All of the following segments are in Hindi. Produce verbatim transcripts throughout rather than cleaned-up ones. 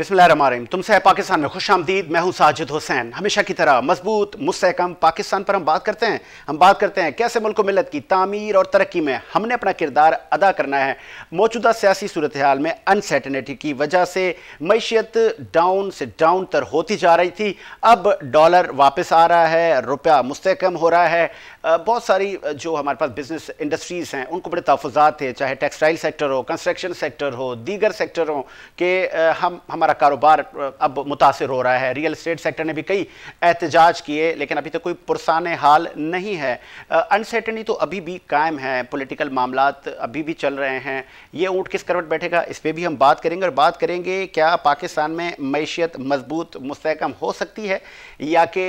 बिस्मिल्लाहिर्रहमानिर्रहीम। तुमसे है पाकिस्तान में खुश आमदीद। मैं हूं साजिद हुसैन। हमेशा की तरह मजबूत मुस्तहकम पाकिस्तान पर हम बात करते हैं। हम बात करते हैं कैसे मुल्क मिलत की तामीर और तरक्की में हमने अपना किरदार अदा करना है। मौजूदा सियासी सूरत हाल में अनसर्टेनिटी की वजह से मैशियत डाउन से डाउन तर होती जा रही थी। अब डॉलर वापस आ रहा है, रुपया मुस्तहकम हो रहा है। बहुत सारी जो हमारे पास बिजनेस इंडस्ट्रीज़ हैं उनको बड़े तहफ़्फ़ुज़ात थे, चाहे टेक्सटाइल सेक्टर हो, कंस्ट्रक्शन सेक्टर हो, दीगर सेक्टर हो, कि हम हमारा कारोबार अब मुतासिर हो रहा है। रियल इस्टेट सेक्टर ने भी कई एहतजाज किए, लेकिन अभी तक तो कोई पुरसाने हाल नहीं है। अनसर्टेनिटी तो अभी भी कायम है, पॉलिटिकल मामलात अभी भी चल रहे हैं। ये ऊँट किस करवट बैठेगा, इस पर भी हम बात करेंगे। और बात करेंगे क्या पाकिस्तान में मैशियत मजबूत मुस्तहकम हो सकती है, या कि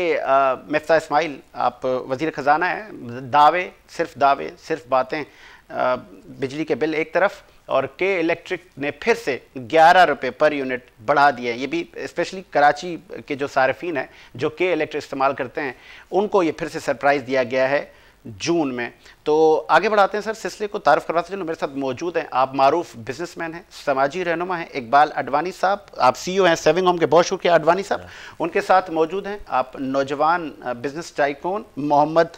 मिफ्ताह इस्माइल आप वज़ीर ख़जाना है, दावे सिर्फ दावे सिर्फ बातें, बिजली के बिल एक तरफ और के इलेक्ट्रिक ने फिर से ग्यारह रुपये पर यूनिट बढ़ा दिए। ये भी स्पेशली कराची के जो सार्फिन हैं जो के इलेक्ट्रिक इस्तेमाल करते हैं उनको ये फिर से सरप्राइज़ दिया गया है जून में। तो आगे बढ़ाते हैं सर, सिलसिले को तारफ़ करवाते चलो। मेरे साथ मौजूद हैं, आप मारूफ बिजनेसमैन हैं, समाजी रहनुमा हैं, इकबाल अडवानी साहब। आप सीईओ हैं सेविंग होम के, बहुत शुक्रिया अडवानी साहब। उनके साथ मौजूद हैं आप नौजवान बिजनेस टाइकून मोहम्मद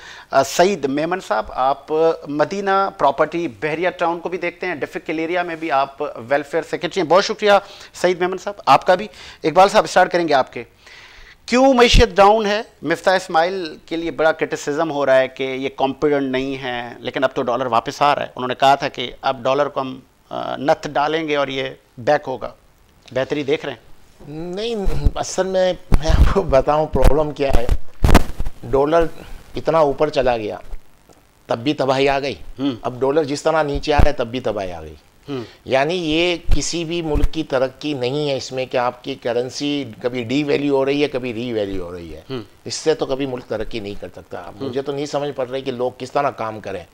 सईद मेमन साहब। आप मदीना प्रॉपर्टी बहरिया टाउन को भी देखते हैं, डिफिकल्ट एरिया में भी आप वेलफेयर सेक्रेटरी हैं। बहुत शुक्रिया सईद मेमन साहब आपका भी। इकबाल साहब स्टार्ट करेंगे आपके, क्यों मैशियत डाउन है? मिफ्ताह इस्माइल के लिए बड़ा क्रिटिसिज्म हो रहा है कि ये कॉम्पिडेंट नहीं है, लेकिन अब तो डॉलर वापस आ रहा है। उन्होंने कहा था कि अब डॉलर को हम नथ डालेंगे और ये बैक होगा, बेहतरी देख रहे हैं? नहीं, असल में मैं आपको बताऊं प्रॉब्लम क्या है, डॉलर इतना ऊपर चला गया तब भी तबाही आ गई, अब डॉलर जिस तरह नीचे आ रहा है तब भी तबाही आ गई। यानी ये किसी भी मुल्क की तरक्की नहीं है इसमें कि आपकी करेंसी कभी डी वैल्यू हो रही है कभी री वैल्यू हो रही है। इससे तो कभी मुल्क तरक्की नहीं कर सकता। मुझे तो नहीं समझ पड़ रही कि लोग किस तरह काम करें।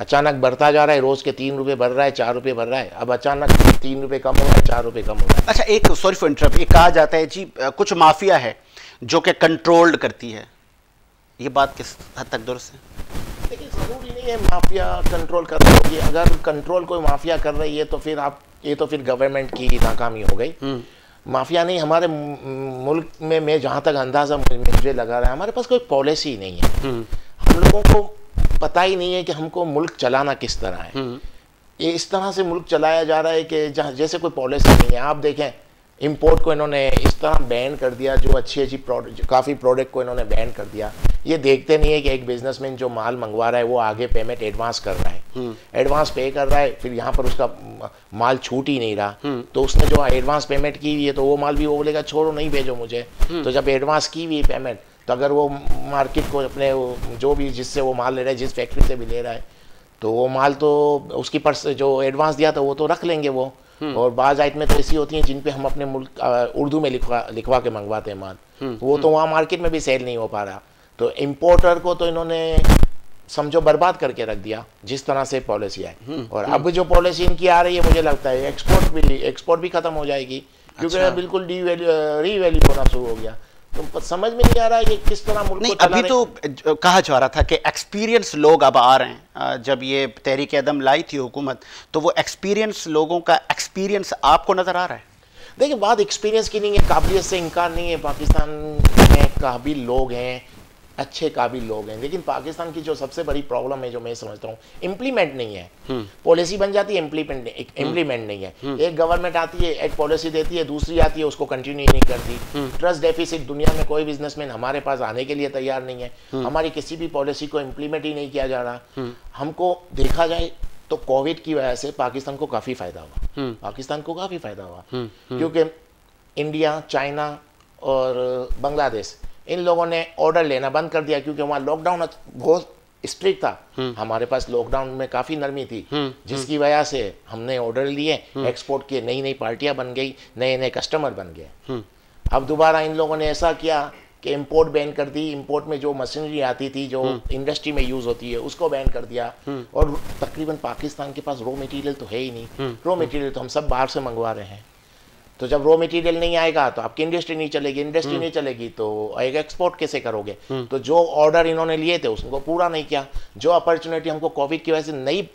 अचानक बढ़ता जा रहा है, रोज के तीन रुपए बढ़ रहा है, चार रुपए बढ़ रहा है, अब अचानक तीन रुपए कम हो रहा है, चार रुपए कम हो रहा है। अच्छा, एक सॉरी फॉर इंटरप्ट, एक कहा जाता है जी कुछ माफिया है जो कि कंट्रोल्ड करती है, ये बात किस हद तक दुरुस्त है? लेकिन ज़रूरी नहीं है माफिया कंट्रोल कर रही है। अगर कंट्रोल कोई माफिया कर रही है तो फिर आप ये तो फिर गवर्नमेंट की नाकामी हो गई। माफिया नहीं, हमारे मुल्क में मैं जहाँ तक अंदाज़ा मुझे लगा रहा है हमारे पास कोई पॉलिसी नहीं है। हम लोगों को पता ही नहीं है कि हमको मुल्क चलाना किस तरह है। ये इस तरह से मुल्क चलाया जा रहा है कि जहाँ जैसे कोई पॉलिसी नहीं है। आप देखें इम्पोर्ट को इन्होंने इस तरह बैन कर दिया, जो अच्छी अच्छी प्रोडक्ट काफ़ी प्रोडक्ट को इन्होंने बैन कर दिया। ये देखते नहीं है कि एक बिजनेसमैन जो माल मंगवा रहा है वो आगे पेमेंट एडवांस कर रहा है, एडवांस पे कर रहा है, फिर यहाँ पर उसका माल छूट ही नहीं रहा, तो उसने जो एडवांस पेमेंट की हुई है तो वो माल भी वो बोलेगा छोड़ो नहीं भेजो मुझे। तो जब एडवांस की हुई पेमेंट तो अगर वो मार्केट को अपने जो भी जिससे वो माल ले रहा है, जिस फैक्ट्री से भी ले रहा है, तो वो माल तो उसकी पर्स जो एडवांस दिया था वो तो रख लेंगे वो। और बाज़ आइटमें तो ऐसी होती हैं जिन पे हम अपने मुल्क उर्दू में लिखवा लिखवा के मंगवाते हैं माल, वो तो वहाँ मार्केट में भी सेल नहीं हो पा रहा। तो इम्पोर्टर को तो इन्होंने समझो बर्बाद करके रख दिया जिस तरह से पॉलिसी आई। और अब जो पॉलिसी इनकी आ रही है मुझे लगता है एक्सपोर्ट भी एक्सपोर्ट भी खत्म हो जाएगी, क्योंकि बिल्कुल डी वैल्यू री वैल्यू होना शुरू हो गया। तो समझ में नहीं आ रहा है कि किस तरह मुल्क को चला रहे। अभी तो कहा जा रहा था कि एक्सपीरियंस लोग अब आ रहे हैं, जब ये तहरीक अदम लाई थी हुकूमत तो वो एक्सपीरियंस लोगों का एक्सपीरियंस आपको नज़र आ रहा है? देखिए बात एक्सपीरियंस की नहीं है, काबिलियत से इनकार नहीं है। पाकिस्तान में काबिल लोग हैं, अच्छे काबिल लोग हैं, लेकिन पाकिस्तान की जो सबसे बड़ी प्रॉब्लम है जो मैं समझता हूँ इम्प्लीमेंट नहीं है। पॉलिसी बन जाती है, इम्प्लीमेंट इम्प्लीमेंट नहीं है। एक गवर्नमेंट आती है एक पॉलिसी देती है, दूसरी आती है उसको कंटिन्यू नहीं करती। ट्रस्ट डेफिसिट, दुनिया में कोई बिजनेसमैन हमारे पास आने के लिए तैयार नहीं है। हमारी किसी भी पॉलिसी को इम्प्लीमेंट ही नहीं किया जा रहा। हमको देखा जाए तो कोविड की वजह से पाकिस्तान को काफ़ी फायदा हुआ, पाकिस्तान को काफ़ी फायदा हुआ, क्योंकि इंडिया, चाइना और बांग्लादेश इन लोगों ने ऑर्डर लेना बंद कर दिया क्योंकि वहाँ लॉकडाउन बहुत स्ट्रिक्ट था। हमारे पास लॉकडाउन में काफी नरमी थी, जिसकी वजह से हमने ऑर्डर लिए, एक्सपोर्ट किए, नई नई पार्टियां बन गई, नए नए कस्टमर बन गए। अब दोबारा इन लोगों ने ऐसा किया कि इम्पोर्ट बैन कर दी, इम्पोर्ट में जो मशीनरी आती थी जो इंडस्ट्री में यूज होती है उसको बैन कर दिया। और तकरीबन पाकिस्तान के पास रॉ मटेरियल तो है ही नहीं, रॉ मटेरियल तो हम सब बाहर से मंगवा रहे हैं। तो जब रॉ मटेरियल नहीं आएगा तो आपकी इंडस्ट्री नहीं चलेगी, इंडस्ट्री नहीं चलेगी तो एक एक्सपोर्ट कैसे करोगे। तो जो ऑर्डर इन्होंने लिए थे उसको पूरा नहीं किया, जो अपॉर्चुनिटी हमको कोविड की वजह से नई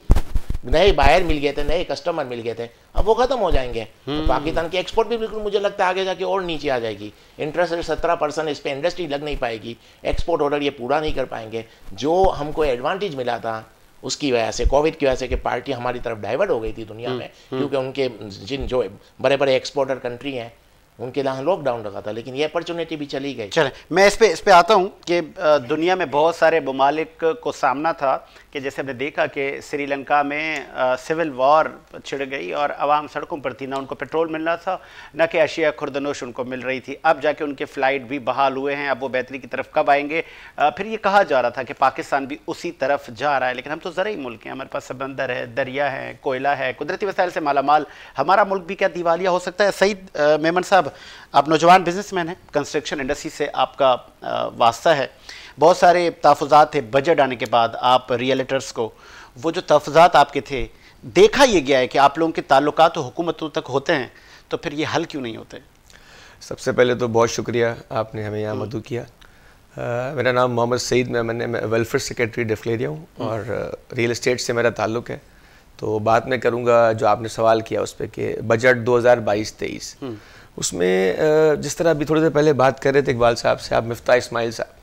नए बायर मिल गए थे, नए कस्टमर मिल गए थे, अब वो खत्म हो जाएंगे। तो पाकिस्तान की एक्सपोर्ट भी बिल्कुल मुझे लगता है आगे जाके और नीचे आ जाएगी। इंटरेस्ट रेट सत्रह परसेंट इस पर इंडस्ट्री लग नहीं पाएगी, एक्सपोर्ट ऑर्डर ये पूरा नहीं कर पाएंगे। जो हमको एडवांटेज मिला था उसकी वजह से, कोविड की वजह से कि पार्टी हमारी तरफ डाइवर्ट हो गई थी दुनिया में, क्योंकि उनके जिन जो बड़े बड़े एक्सपोर्टर कंट्री हैं उनके यहाँ लॉकडाउन रखा था, लेकिन ये अपॉर्चुनिटी भी चली गई। चले मैं इस पे इस पे आता हूँ कि दुनिया में बहुत सारे ममालिक को सामना था कि जैसे हमने देखा कि श्रीलंका में सिविल वॉर छिड़ गई और आवाम सड़कों पर थी, ना उनको पेट्रोल मिल रहा था ना कि अशिया खुर्दनोश उनको मिल रही थी। अब जाके उनके फ़्लाइट भी बहाल हुए हैं, अब वो बेहतरी की तरफ कब आएंगे। फिर ये कहा जा रहा था कि पाकिस्तान भी उसी तरफ जा रहा है, लेकिन हम तो ज़रूरी मुल्क हैं, हमारे पास समंदर है, दरिया है, कोयला है, कुदरती वसाइल से मालामाल हमारा मुल्क भी क्या दिवालिया हो सकता है? सईद मेमन साहब, आप नौजवान बिजनेसमैन हैं, कंस्ट्रक्शन इंडस्ट्री से आपका वास्ता है, बहुत सारे तहफ़ुज़ात थे। बजट आने के बाद आप रियल्टर्स को वो जो तहफ़ुज़ात आपके थे, देखा ये गया है कि आप लोगों के ताल्लुकात तो हुकूमतों तक होते हैं, तो फिर ये हल क्यों नहीं होते? सबसे पहले तो बहुत शुक्रिया आपने हमें यहाँ मदू किया। आ, मेरा नाम मोहम्मद सईद मेमन है, मैं वेलफेयर सेक्रेटरी डिफलेरिया हूँ और रियल इस्टेट से मेरा ताल्लुक़ है। तो बात मैं करूँगा जो आपने सवाल किया उस पर कि बजट दो हज़ार बाईस तेईस उसमें जिस तरह अभी थोड़ी देर पहले बात कर रहे थे इकबाल साहब से आप, मिफ्ताह इस्माइल साहब,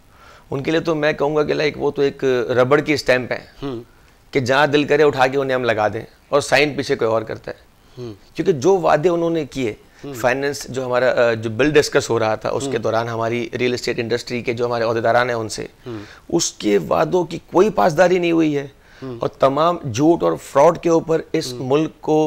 उनके लिए तो मैं कहूँगा कि लाइक वो तो एक रबड़ की स्टैम्प है कि जहाँ दिल करे उठा के उन्हें हम लगा दें और साइन पीछे कोई और करता है। क्योंकि जो वादे उन्होंने किए, फाइनेंस जो हमारा जो बिल डिस्कस हो रहा था उसके दौरान हमारी रियल इस्टेट इंडस्ट्री के जो हमारे अहदेदारान हैं उनसे, उसके वादों की कोई पासदारी नहीं हुई है और तमाम झूठ और फ्रॉड के ऊपर इस मुल्क को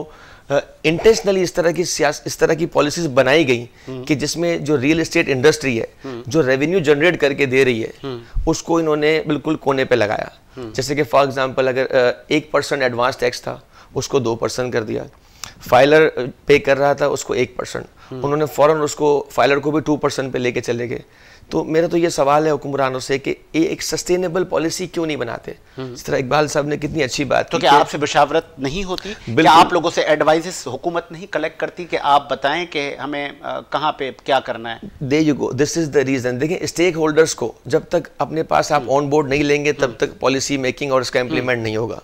इंटेंशनली uh, इस तरह की सियास इस तरह की पॉलिसीज बनाई गई कि जिसमें जो रियल इस्टेट इंडस्ट्री है जो रेवेन्यू जनरेट करके दे रही है उसको इन्होंने बिल्कुल कोने पे लगाया। जैसे कि फॉर एग्जांपल अगर एक परसेंट एडवांस टैक्स था उसको दो परसेंट कर दिया, फाइलर पे कर रहा था उसको एक परसेंट उन्होंने फ़ौरन उसको फाइलर को भी टू परसेंट पे लेके चले गए। तो मेरा तो ये सवाल है हुक्मरानों से कि ये एक सस्टेनेबल पॉलिसी क्यों नहीं बनाते? इस तरह इकबाल साहब ने कितनी अच्छी बात तो कि आपसे बशावरत नहीं होती, क्या आप लोगों से एडवाइजेस हुकूमत नहीं कलेक्ट करती कि आप बताएं कि हमें कहाँ पे क्या करना है? There you go, this is the reason. देखिए स्टेक होल्डर्स को जब तक अपने पास आप ऑन बोर्ड नहीं लेंगे तब तक पॉलिसी मेकिंग और इसका इम्प्लीमेंट नहीं होगा।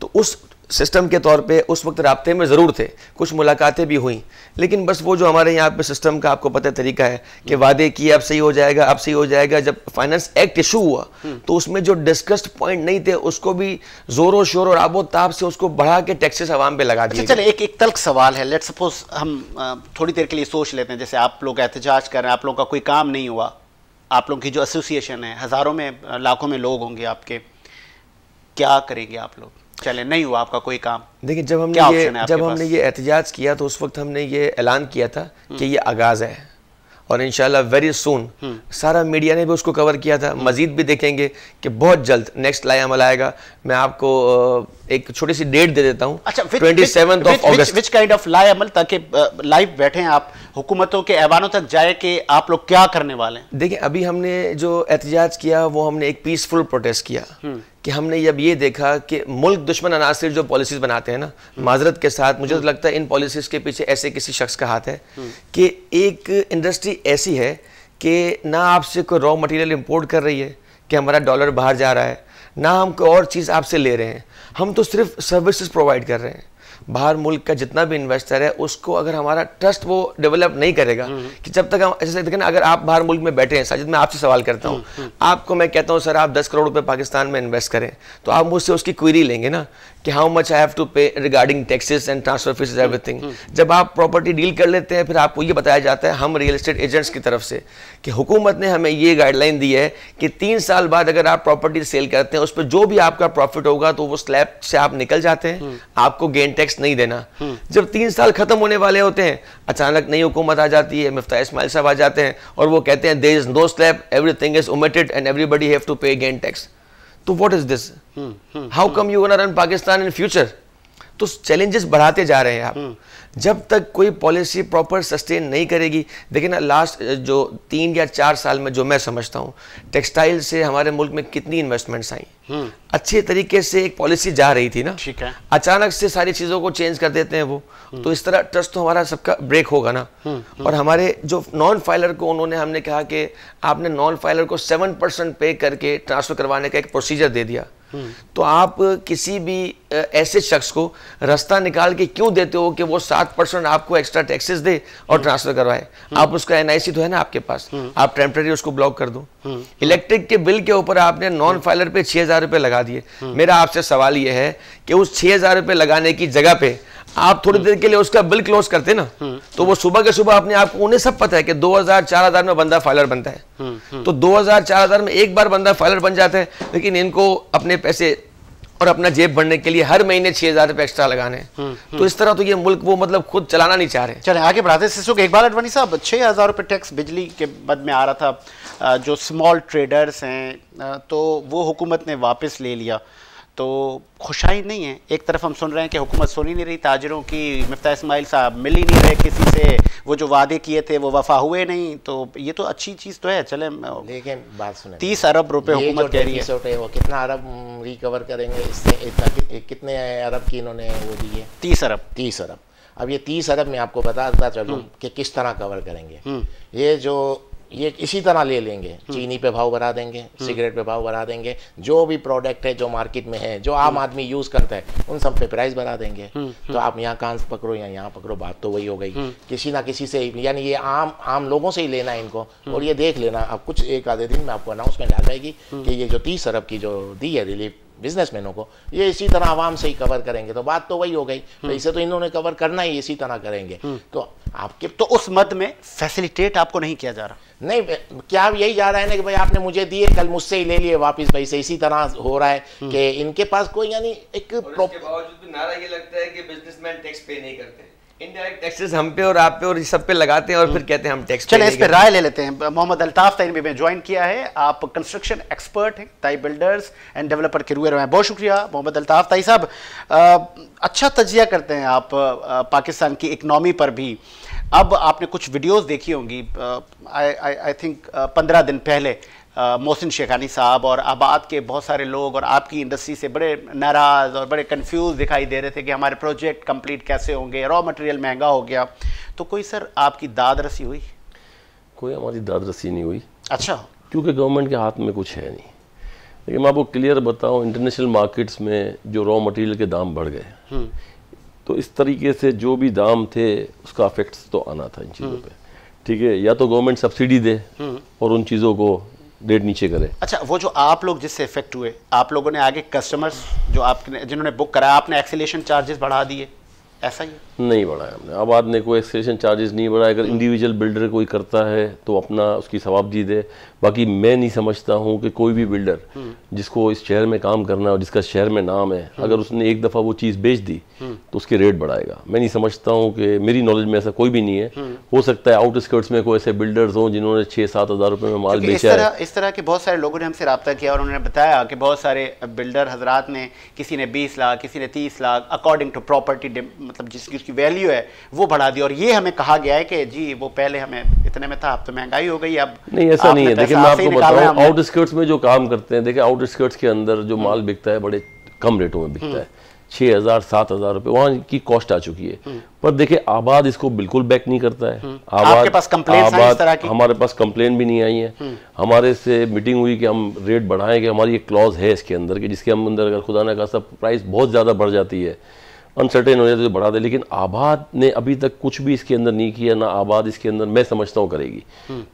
तो उस सिस्टम के तौर पे उस वक्त राब्ते में ज़रूर थे, कुछ मुलाकातें भी हुई, लेकिन बस वो जो हमारे यहाँ पे सिस्टम का आपको पता तरीका है कि वादे किए अब सही हो जाएगा अब सही हो जाएगा। जब फाइनेंस एक्ट इशू हुआ तो उसमें जो डिस्कस्ड पॉइंट नहीं थे उसको भी जोरों शोर और आबो ताब से उसको बढ़ा के टैक्सेस आवाम पे लगा दिया। चले एक एक तल्ख सवाल है, लेट सपोज हम थोड़ी देर के लिए सोच लेते हैं, जैसे आप लोग एहतजाज कर रहे हैं, आप लोग का कोई काम नहीं हुआ, आप लोग की जो एसोसिएशन है हज़ारों में लाखों में लोग होंगे आपके, क्या करेंगे आप लोग? चले नहीं हुआ आपका कोई काम। देखिए जब हमने ये जब हमने ये एहतजाज किया तो उस वक्त हमने ये ऐलान किया था कि ये आगाज़ है और इंशाल्लाह वेरी सून सारा मीडिया ने भी उसको कवर किया था। मजीद भी देखेंगे कि बहुत जल्द नेक्स्ट लाया अमल आएगा। मैं आपको एक छोटी सी डेट दे देता हूँ, अच्छा twenty seventh of August, which kind of लाया अमल, ताकि लाइव बैठे आप हुकूमतों के ऐवानों तक जाए कि आप लोग क्या करने वाले हैं। देखिए अभी हमने जो एहतजाज किया वो हमने एक पीसफुल प्रोटेस्ट किया कि हमने जब ये देखा कि मुल्क दुश्मन अनासर जो पॉलिसीज़ बनाते हैं ना, माजरत के साथ मुझे तो लगता है इन पॉलिसीज़ के पीछे ऐसे किसी शख्स का हाथ है कि एक इंडस्ट्री ऐसी है कि ना आपसे कोई रॉ मटेरियल इंपोर्ट कर रही है कि हमारा डॉलर बाहर जा रहा है, ना हम कोई और चीज़ आपसे ले रहे हैं, हम तो सिर्फ सर्विसेज प्रोवाइड कर रहे हैं। बाहर मुल्क का जितना भी इन्वेस्टर है उसको अगर हमारा ट्रस्ट वो डेवलप नहीं करेगा कि जब तक हम ऐसे देखें ना, अगर आप बाहर मुल्क में बैठे हैं, साजिद मैं आपसे सवाल करता हूँ, आपको मैं कहता हूँ सर आप दस करोड़ रुपए पाकिस्तान में इन्वेस्ट करें तो आप मुझसे उसकी क्वेरी लेंगे ना कि how much I have to pay regarding taxes and transfer fees everything. जब आप प्रॉपर्टी डील कर लेते हैं फिर आपको ये बताया जाता है हम रियल इस्टेट एजेंट्स की तरफ से कि हुकूमत ने हमें ये गाइडलाइन दी है कि तीन साल बाद अगर आप प्रॉपर्टी सेल करते हैं उस पर जो भी आपका प्रॉफिट होगा तो वो स्लैब से आप निकल जाते हैं, आपको गेन टैक्स नहीं देना। जब तीन साल खत्म होने वाले होते हैं अचानक नई हुकूमत आ जाती है, मिफ्ताह इस्माइल साहब आ जाते हैं और वो कहते हैं there is no slab, everything is omitted and everybody have to pay gain tax. तो what is this? How come you gonna run Pakistan in future? तो चैलेंजेस बढ़ाते जा रहे हैं आप जब तक कोई पॉलिसी प्रॉपर सस्टेन नहीं करेगी। देखिए ना लास्ट जो तीन या चार साल में जो मैं समझता हूँ टेक्सटाइल से हमारे मुल्क में कितनी इन्वेस्टमेंट्स आई, अच्छे तरीके से एक पॉलिसी जा रही थी ना, ठीक है, अचानक से सारी चीज़ों को चेंज कर देते हैं वो। तो इस तरह ट्रस्ट तो हमारा सबका ब्रेक होगा ना। और हमारे जो नॉन फाइलर को उन्होंने हमने कहा कि आपने नॉन फाइलर को सेवन परसेंट पे करके ट्रांसफ़र करवाने का एक प्रोसीजर दे दिया। तो आप किसी भी ऐसे शख्स को रास्ता निकाल के क्यों देते हो कि वो सात परसेंट आपको एक्स्ट्रा टैक्सेस दे और ट्रांसफर करवाए? आप उसका एनआईसी तो है ना आपके पास, आप टेम्परेरी उसको ब्लॉक कर दो। इलेक्ट्रिक के बिल के ऊपर आपने नॉन फाइलर पे छह हजार रुपये लगा दिए। मेरा आपसे सवाल ये है कि उस छह हजार रुपये लगाने की जगह पे आप थोड़ी देर के लिए उसका बिल क्लोज करते ना, तो वो सुबह के सुबह अपने आपको, उन्हें सब पता है कि दो हजार चार हजार में बंदा फाइलर बनता है, तो दो हजार चार हजार में एक बार बंदा फाइलर बन जाता है, लेकिन इनको अपने पैसे और अपना जेब भरने के लिए हर महीने छह हजार रुपए एक्स्ट्रा लगाने। तो इस तरह तो ये मुल्क वो मतलब खुद चलाना नहीं चाह रहे। चले आगे बढ़ाते हैं। इकबाल अडवाणी साहब, छह हजार रुपये टैक्स बिजली के बद में आ रहा था जो स्मॉल ट्रेडर्स हैं, तो वो हुकूमत ने वापस ले लिया, तो खुशाई नहीं है। एक तरफ हम सुन रहे हैं कि हुकूमत सुन ही नहीं रही ताजरों की, मिफ्ताह इस्माइल साहब मिल ही नहीं रहे किसी से, वो जो वादे किए थे वो वफा हुए नहीं, तो ये तो अच्छी चीज़ तो है। चले लेकिन बात सुने, तीस अरब रुपए हुकूमत कह रही है, वो कितना अरब रिकवर करेंगे इससे? कितने अरब की इन्होंने वो दिए? तीस अरब तीस अरब अब ये तीस अरब में आपको बताता चलूँ कि किस तरह कवर करेंगे। ये जो ये इसी तरह ले लेंगे, चीनी पे भाव बढ़ा देंगे, सिगरेट पे भाव बढ़ा देंगे, जो भी प्रोडक्ट है जो मार्केट में है जो आम आदमी यूज़ करता है उन सब पे प्राइस बढ़ा देंगे। तो आप यहाँ कान पकड़ो या यहाँ पकड़ो, बात तो वही हो गई। किसी ना किसी से, यानी ये आम आम लोगों से ही लेना है इनको। और ये देख लेना, अब कुछ एक आधे दिन में आपको अनाउंसमेंट आ जाएगी कि ये जो तीस अरब की जो दी है रिलीफ बिजनेसमैनों को, ये इसी तरह आवाम से ही कवर करेंगे। तो बात तो वही हो गई। तो इसे तो इन्होंने कवर करना ही, इसी तरह करेंगे। तो आपके तो उस मत में फैसिलिटेट आपको नहीं किया जा रहा, नहीं क्या यही जा रहा है ना कि भाई आपने मुझे दिए, कल मुझसे ही ले लिए वापस भाई से, इसी तरह हो रहा है कि इनके पास कोई यानी एक बावजूद भी नारा ये लगता है कि बिजनेसमैन टैक्स पे नहीं करते, इनडायरेक्ट टैक्सेस हम पे और आप पे और सब पे लगाते हैं और फिर कहते हैं हम टैक्स। चले इस पे राय ले लेते हैं। मोहम्मद अल्ताफ ताई ने ज्वाइन किया है, आप कंस्ट्रक्शन एक्सपर्ट हैं, ताई बिल्डर्स एंड डेवलपर के रूए रहे हैं। बहुत शुक्रिया मोहम्मद अल्ताफ ताई साहब, अच्छा तजिया करते हैं आप पाकिस्तान की इकनॉमी पर भी। अब आपने कुछ वीडियोस देखी होंगी, आई थिंक पंद्रह दिन पहले मोहसिन शेखानी साहब और आबाद के बहुत सारे लोग और आपकी इंडस्ट्री से बड़े नाराज़ और बड़े कंफ्यूज दिखाई दे रहे थे कि हमारे प्रोजेक्ट कंप्लीट कैसे होंगे, रॉ मटेरियल महंगा हो गया। तो कोई सर आपकी दादरसी हुई? कोई हमारी दादरसी नहीं हुई। अच्छा, क्योंकि गवर्नमेंट के हाथ में कुछ है नहीं। लेकिन मैं आपको क्लियर बताऊँ, इंटरनेशनल मार्केट्स में जो रॉ मटेरियल के दाम बढ़ गए, तो इस तरीके से जो भी दाम थे उसका इफेक्ट्स तो आना था इन चीज़ों पर। ठीक है, या तो गवर्नमेंट सब्सिडी दे और उन चीज़ों को रेट नीचे करें। अच्छा, वो जो आप लोग जिससे इफेक्ट हुए, आप लोगों ने आगे कस्टमर्स जो आपने जिन्होंने बुक कराया, आपने एक्सेलेशन चार्जेस बढ़ा दिए, ऐसा ही? नहीं बढ़ाया हमने, आबाद ने कोई एक्सेलेशन चार्जेस नहीं बढ़ाया। अगर इंडिविजुअल बिल्डर कोई करता है तो अपना उसकी सवाबदी दे। बाकी मैं नहीं समझता हूँ कि कोई भी बिल्डर जिसको इस शहर में काम करना है और जिसका शहर में नाम है, अगर उसने एक दफ़ा वो चीज़ बेच दी तो उसके रेट बढ़ाएगा। मैं नहीं समझता हूँ कि, मेरी नॉलेज में ऐसा कोई भी नहीं है। हो सकता है आउटस्कर्ट्स में कोई ऐसे बिल्डर्स हों जिन्होंने छः सात हज़ार रुपये में माल बेचा है। इस तरह के बहुत सारे लोगों ने हमसे रब्ता किया और उन्होंने बताया कि बहुत सारे बिल्डर हजरात ने, किसी ने बीस लाख किसी ने तीस लाख अकॉर्डिंग टू प्रॉपर्टी, मतलब जिसकी उसकी वैल्यू है वो बढ़ा दी। और ये हमें कहा गया है कि जी वो पहले हमें इतने में था, अब तो महंगाई हो गई। अब नहीं, ऐसा नहीं है। देखिए मैं आपको बताऊं, आउटस्कर्ट्स में जो काम करते हैं, देखिए आउटस्कर्ट्स के अंदर जो माल बिकता है बड़े कम रेटों में बिकता है, छः हज़ार सात हज़ार रुपये वहाँ की कॉस्ट आ चुकी है। पर देखिए आबाद इसको बिल्कुल बैक नहीं करता है। आबाद, पास आबाद की? हमारे पास कंप्लेन भी नहीं आई है। हमारे से मीटिंग हुई कि हम रेट बढ़ाएं, कि हमारी एक क्लॉज है इसके अंदर कि जिसके हम अंदर अगर खुदा ना खासा प्राइस बहुत ज़्यादा बढ़ जाती है, अनसर्टेन हो जाए तो बढ़ा दे। लेकिन आबाद ने अभी तक कुछ भी इसके अंदर नहीं किया, ना आबाद इसके अंदर मैं समझता हूँ करेगी।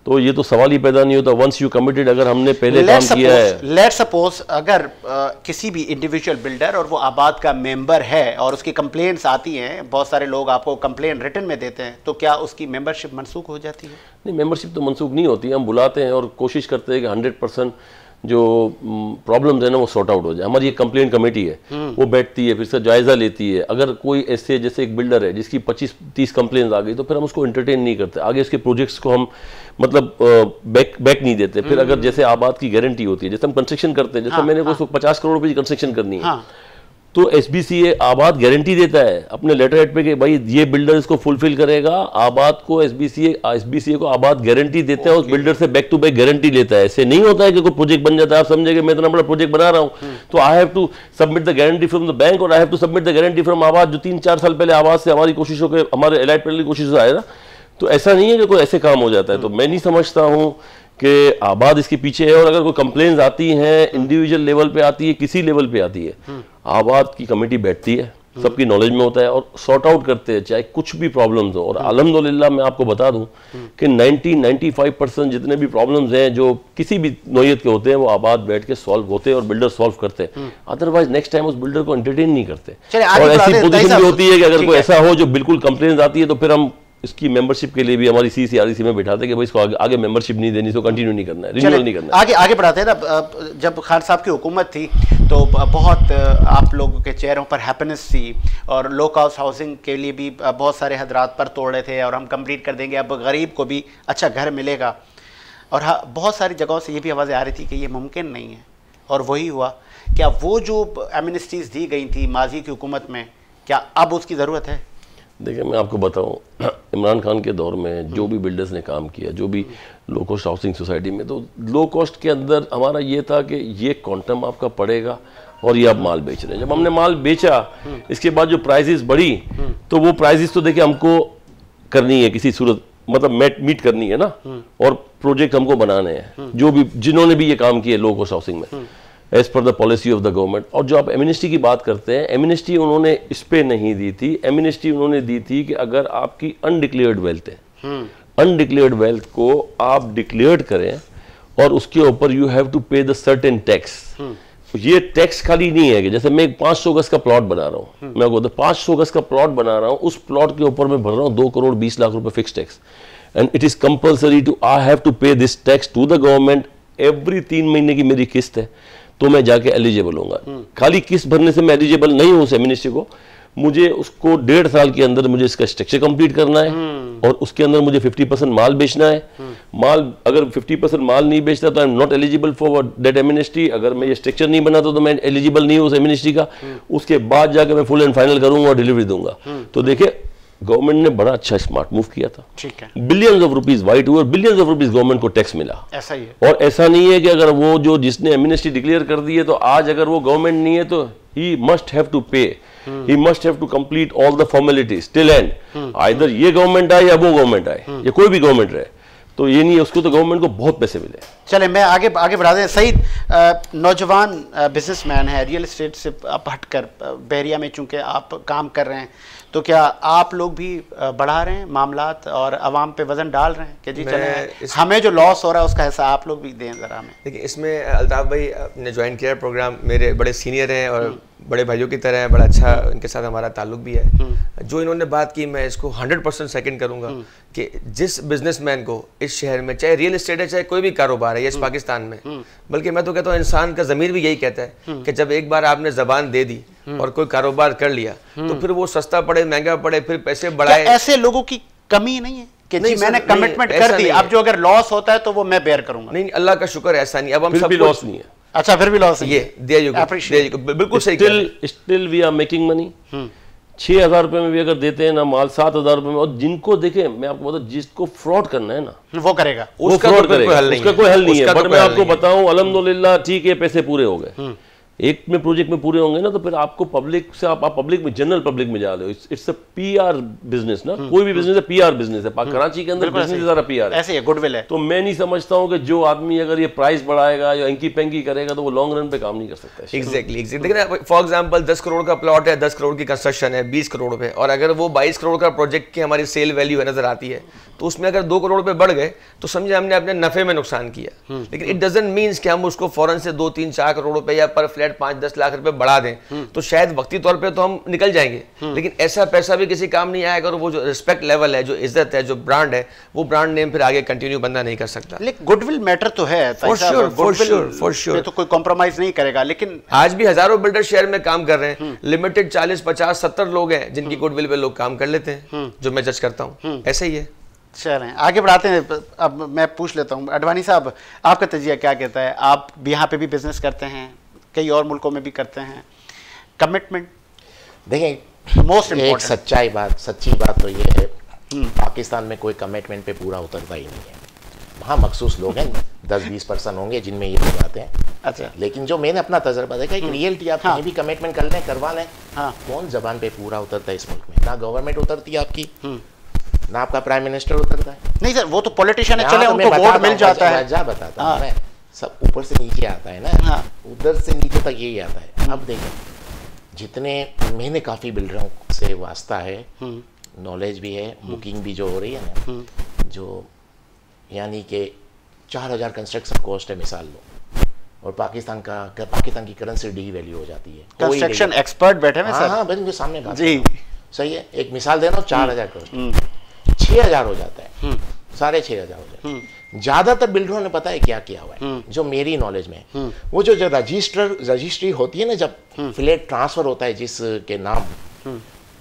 तो ये तो सवाल ही पैदा नहीं होता। वंस यू कमिटेड, अगर हमने पहले काम किया है, लेट सपोज अगर आ, किसी भी इंडिविजुअल बिल्डर और वो आबाद का मेंबर है और उसकी कंप्लेंट्स आती हैं, बहुत सारे लोग आपको कंप्लेंट रिटर्न में देते हैं, तो क्या उसकी मेंबरशिप मनसूख हो जाती है? नहीं, मेंबरशिप तो मनसूख नहीं होती। हम बुलाते हैं और कोशिश करते हैं कि हंड्रेड परसेंट जो प्रॉब्लम्स है ना वो सॉर्ट आउट हो जाए। हमारी एक कंप्लेंट कमेटी है, वो बैठती है, फिर से जायज़ा लेती है। अगर कोई ऐसे जैसे एक बिल्डर है जिसकी पच्चीस तीस कंप्लेंट्स आ गई, तो फिर हम उसको एंटरटेन नहीं करते, आगे उसके प्रोजेक्ट्स को हम मतलब बैक बैक नहीं देते। फिर अगर जैसे आबाद की गारंटी होती है, जैसे हम कंस्ट्रक्शन करते हैं, जैसे हाँ, मैंने उसको पचास करोड़ रुपये की कंस्ट्रक्शन करनी है, हाँ, तो एस बी सी ए आबाद गारंटी देता है अपने लेटर हेड पे कि भाई ये बिल्डर इसको फुलफिल करेगा। आबाद को S B C A S B C A को आबाद गारंटी देता है, उस बिल्डर से बैक टू बैक गारंटी लेता है। ऐसे नहीं होता है कि कोई प्रोजेक्ट बन जाता है, आप समझे कि मैं इतना बड़ा प्रोजेक्ट बना रहा हूँ तो I have to submit the guarantee from the bank और I have to submit the guarantee from आबाद। जो तीन चार साल पहले आबाद से हमारी कोशिशों के, हमारे एलाइट पैनल की कोशिश से आया ना, तो ऐसा नहीं है कि कोई ऐसे काम हो जाता है। तो मैं नहीं समझता हूँ कि आबाद इसके पीछे है और अगर कोई कंप्लेंट्स आती हैं इंडिविजुअल लेवल पे आती है, किसी लेवल पे आती है, आबाद की कमेटी बैठती है, सबकी नॉलेज में होता है और सॉर्ट आउट करते हैं चाहे कुछ भी प्रॉब्लम्स हो। और अल्हम्दुलिल्लाह मैं आपको बता दूं कि नब्बे पचानवे परसेंट जितने भी प्रॉब्लम्स हैं जो किसी भी नौयत के होते हैं वो आबाद बैठ के सॉल्व होते हैं और बिल्डर सॉल्व करते हैं, अदरवाइज नेक्स्ट टाइम उस बिल्डर को एंटरटेन नहीं करते। और ऐसी पोजीशन भी होती है कि अगर कोई ऐसा हो जो बिल्कुल कंप्लेंट आती है तो फिर हम इसकी मेंबरशिप के लिए भी हमारी सी सी आर सी में बिठाते कि भाई इसको आगे, आगे मेंबरशिप नहीं देनी, इसको कंटिन्यू नहीं करना है, रिन्यूअल नहीं करना है। आगे आगे बढ़ाते हैं ना। जब खान साहब की हुकूमत थी तो बहुत आप लोगों के चेहरों पर हैप्पीनेस थी और लो कास्ट हाउसिंग के लिए भी बहुत सारे हजरात पर तोड़ रहे थे और हम कंप्लीट कर देंगे, अब गरीब को भी अच्छा घर मिलेगा। और हाँ, बहुत सारी जगहों से ये भी आवाज़ें आ रही थी कि ये मुमकिन नहीं है, और वही हुआ। क्या वो जो एमनेस्टीज़ दी गई थी माजी की हुकूमत में, क्या अब उसकी ज़रूरत है? देखिए, मैं आपको बताऊं, इमरान खान के दौर में जो भी बिल्डर्स ने काम किया, जो भी लो कॉस्ट हाउसिंग सोसाइटी में, तो लो कॉस्ट के अंदर हमारा ये था कि ये क्वांटम आपका पड़ेगा और ये आप माल बेच रहे हैं। जब हमने माल बेचा, इसके बाद जो प्राइसेस बढ़ी, तो वो प्राइसेस तो देखिए हमको करनी है किसी सूरत, मतलब मेट मीट करनी है ना, और प्रोजेक्ट हमको बनाने हैं, जो भी जिन्होंने भी ये काम किए लो कॉस्ट हाउसिंग में as per the policy of the government. और जो आप एमनेस्टी की बात करते हैं, एमनेस्टी उन्होंने इस पे नहीं दी थी, एमनेस्टी उन्होंने दी थी कि अगर आपकी अनडिक्लेयर्ड वेल्थ है, अनडिक्लेयर्ड वेल्थ को आप डिक्लेयर्ड करें और उसके ऊपर you have to pay the certain tax. ये टैक्स खाली नहीं है कि जैसे मैं पाँच सौ गज का प्लॉट बना रहा हूँ, मैं बोलता पाँच सौ गज का प्लॉट बना रहा हूँ, उस प्लॉट के ऊपर मैं भर रहा हूँ दो करोड़ बीस लाख रुपए fix tax, and it is compulsory to I have to pay this tax to the government. Every तीन महीने की मेरी किस्त है तो मैं जाके एलिजिबल होऊंगा। खाली किस्त भरने से मैं एलिजिबल नहीं हूँ सेमिनिस्ट्री को, मुझे उसको डेढ़ साल के अंदर मुझे इसका स्ट्रक्चर कंप्लीट करना है और उसके अंदर मुझे पचास परसेंट माल बेचना है। माल अगर पचास परसेंट माल नहीं बेचता तो I am not eligible for that amnesty. अगर मैं ये स्ट्रक्चर नहीं बनाता तो मैं एलिजिबल नहीं हूँ उस एमिनिस्ट्री का। उसके बाद जाकर मैं फुल एंड फाइनल करूंगा और डिलीवरी दूंगा। तो देखिए, गवर्नमेंट ने बड़ा अच्छा स्मार्ट मूव किया था, ठीक है, बिलियंस ऑफ रुपीस वाइट हुए और बिलियंस ऑफ रुपीस गवर्नमेंट को टैक्स मिला। ऐसा ही है। और ऐसा नहीं है कि अगर वो जो जिसने एमनेस्टी डिक्लेयर कर दी है तो आज अगर वो गवर्नमेंट नहीं है तो ही must have to pay, he must have to complete all the formalities till end, either ये गवर्नमेंट आए या वो गवर्नमेंट आए या कोई भी गवर्नमेंट रहे। तो ये नहीं है, उसको तो गवर्नमेंट को बहुत पैसे मिले। चले, मैं आगे आगे बढ़ा दें। सईद नौजवान बिजनेसमैन है, रियल एस्टेट से आप हटकर बहरिया में चूंकि आप काम कर रहे हैं, तो क्या आप लोग भी बढ़ा रहे हैं मामलात और आवाम पे वजन डाल रहे हैं कि जी चले इस... हमें जो लॉस हो रहा है उसका हिस्सा आप लोग भी दें ज़रा हमें? देखिए, इसमें अल्ताफ़ भाई ने ज्वाइन किया है प्रोग्राम, मेरे बड़े सीनियर हैं और बड़े भाइयों की तरह है, बड़ा अच्छा इनके साथ हमारा ताल्लुक भी है। जो इन्होंने बात की, मैं इसको हंड्रेड परसेंट सेकेंड करूँगा कि जिस बिजनेसमैन को इस शहर में, चाहे रियल एस्टेट है, चाहे कोई भी कारोबार है, या इस पाकिस्तान में, बल्कि मैं तो कहता हूँ इंसान का ज़मीर भी यही कहता है कि जब एक बार आपने ज़बान दे दी और कोई कारोबार कर लिया तो फिर वो सस्ता पड़े, महंगा पड़े, फिर पैसे बढ़ाए। ऐसे लोगों की कमी नहीं है कि नहीं, मैंने कमिटमेंट कर दी, अब जो अगर लॉस होता है तो वो मैं बेयर करूंगा। नहीं, अल्लाह का शुक्र ऐसा नहीं। अब हम सब लॉस नहीं है, अच्छा फिर भी लॉस ये दे यू, बिल्कुल सही। Still still we are making money. छह हजार रुपए में भी अगर देते हैं ना माल, सात हजार रुपए में। और जिनको देखें, मैं आपको बताऊं, जिसको फ्रॉड करना है ना वो करेगा, वो फ्रॉड करेगा, उसका कोई हल नहीं है। बट मैं आपको बताऊं, अल्हम्दुलिल्लाह ठीक है, पैसे पूरे हो गए एक में, प्रोजेक्ट में पूरे होंगे ना, तो फिर आपको पब्लिक से आप, आप पब्लिक में, जनरल पब्लिक में जा रहे हो। इट्स अ पीआर बिजनेस ना, कोई भी बिजनेस है पीआर बिजनेस है। कराची के अंदर बिजनेस सारा पीआर ऐसे है, गुडविल है। तो मैं नहीं समझता हूं कि जो आदमी अगर ये प्राइस बढ़ाएगा या एंकी पेंकी करेगा तो वो लॉन्ग रन पे काम नहीं कर सकता। एग्जैक्टली एग्जैक्टली देखिए, फॉर एग्जाम्पल दस करोड़ का प्लॉट है, दस करोड़ की कंस्ट्रक्शन है, बीस करोड़ पे, और अगर वो बाईस करोड़ का प्रोजेक्ट की हमारी सेल वैल्यू है नजर आती है, तो उसमें अगर दो करोड़ पे बढ़ गए तो समझे हमने अपने नफे में नुकसान किया। लेकिन इट डजंट मींस कि हम उसको फौरन से दो तीन चार करोड़ पे या पर फ्लैट पांच दस लाख रुपए बढ़ा दें, तो शायद वक्ती तौर पे तो हम निकल जाएंगे, लेकिन ऐसा पैसा भी किसी काम नहीं आएगा। और वो जो रिस्पेक्ट लेवल है, जो इज्जत है, जो ब्रांड है, वो ब्रांड नेम फिर आगे कंटिन्यू बंदा नहीं कर सकता। लेकिन गुडविल मैटर तो है, for sure, for sure, for sure, तो कोई कॉम्प्रोमाइज नहीं करेगा। लेकिन आज भी हजारों बिल्डर शहर में काम कर रहे हैं, लिमिटेड चालीस पचास सत्तर लोग हैं जिनकी गुडविल पे लोग काम कर लेते हैं, जो मैं जज करता हूँ। ऐसा ही है। चलें, आगे बढ़ाते हैं। अब मैं पूछ लेता हूँ, अडवाणी साहब, आपका तजिया क्या कहता है? आप यहाँ पे भी बिजनेस करते हैं, कई और मुल्कों में भी करते हैं, कमिटमेंट देखिए मोस्ट इम्पोर्टेंट। सच्चाई बात सच्ची बात तो ये है, पाकिस्तान में कोई कमिटमेंट पे पूरा उतरता ही नहीं है। वहाँ मखसूस लोग हैं, दस बीस परसेंट होंगे जिनमें ये लोग आते हैं। अच्छा, लेकिन जो मैंने अपना तजर्बा देखा है, रियलिटी आप कहीं भी कमिटमेंट कर लें, करवा लें, कौन जबान पे पूरा उतरता है इस मुल्क में? ना गवर्नमेंट उतरती है आपकी, ना आपका प्राइम मिनिस्टर उतरता है। नहीं सर वो तो पॉलिटिशियन है, चले उनको वोट मिल जाता है। जा बताता हूं मैं, सब ऊपर से नीचे आता है ना, उधर से नीचे तक यही आता है। अब देखो जितने मैंने काफी बिल्डरों से वास्ता है, नॉलेज भी है, बुकिंग भी जो हो रही है ना, जो यानी कि चार हजार कंस्ट्रक्शन कॉस्ट है मिसाल लो, और पाकिस्तान का पाकिस्तान की करेंसी डी वैल्यू हो जाती है। कंस्ट्रक्शन एक्सपर्ट बैठे हैं सर। हाँ मेरे सामने बात जी सही है, एक मिसाल देना चार हजार करोड़ छः हजार हो जाता है, साढ़े छः हजार हो जाता है। ज्यादातर बिल्डरों ने पता है क्या किया हुआ है जो मेरी नॉलेज में है, वो जो जो रजिस्टर रजिस्ट्री होती है ना, जब फ्लैट ट्रांसफर होता है जिसके नाम,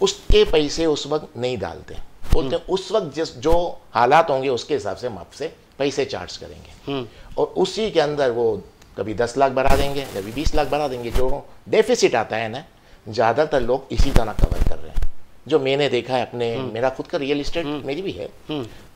उसके पैसे उस वक्त नहीं डालते, बोलते उस वक्त जिस जो हालात होंगे उसके हिसाब से हम आपसे पैसे चार्ज करेंगे, और उसी के अंदर वो कभी दस लाख बढ़ा देंगे, कभी बीस लाख बढ़ा देंगे। जो डेफिसिट आता है ना, ज़्यादातर लोग इसी तरह कवर कर रहे हैं। जो मैंने देखा है अपने, मेरा खुद का रियल इस्टेट मेरी भी है,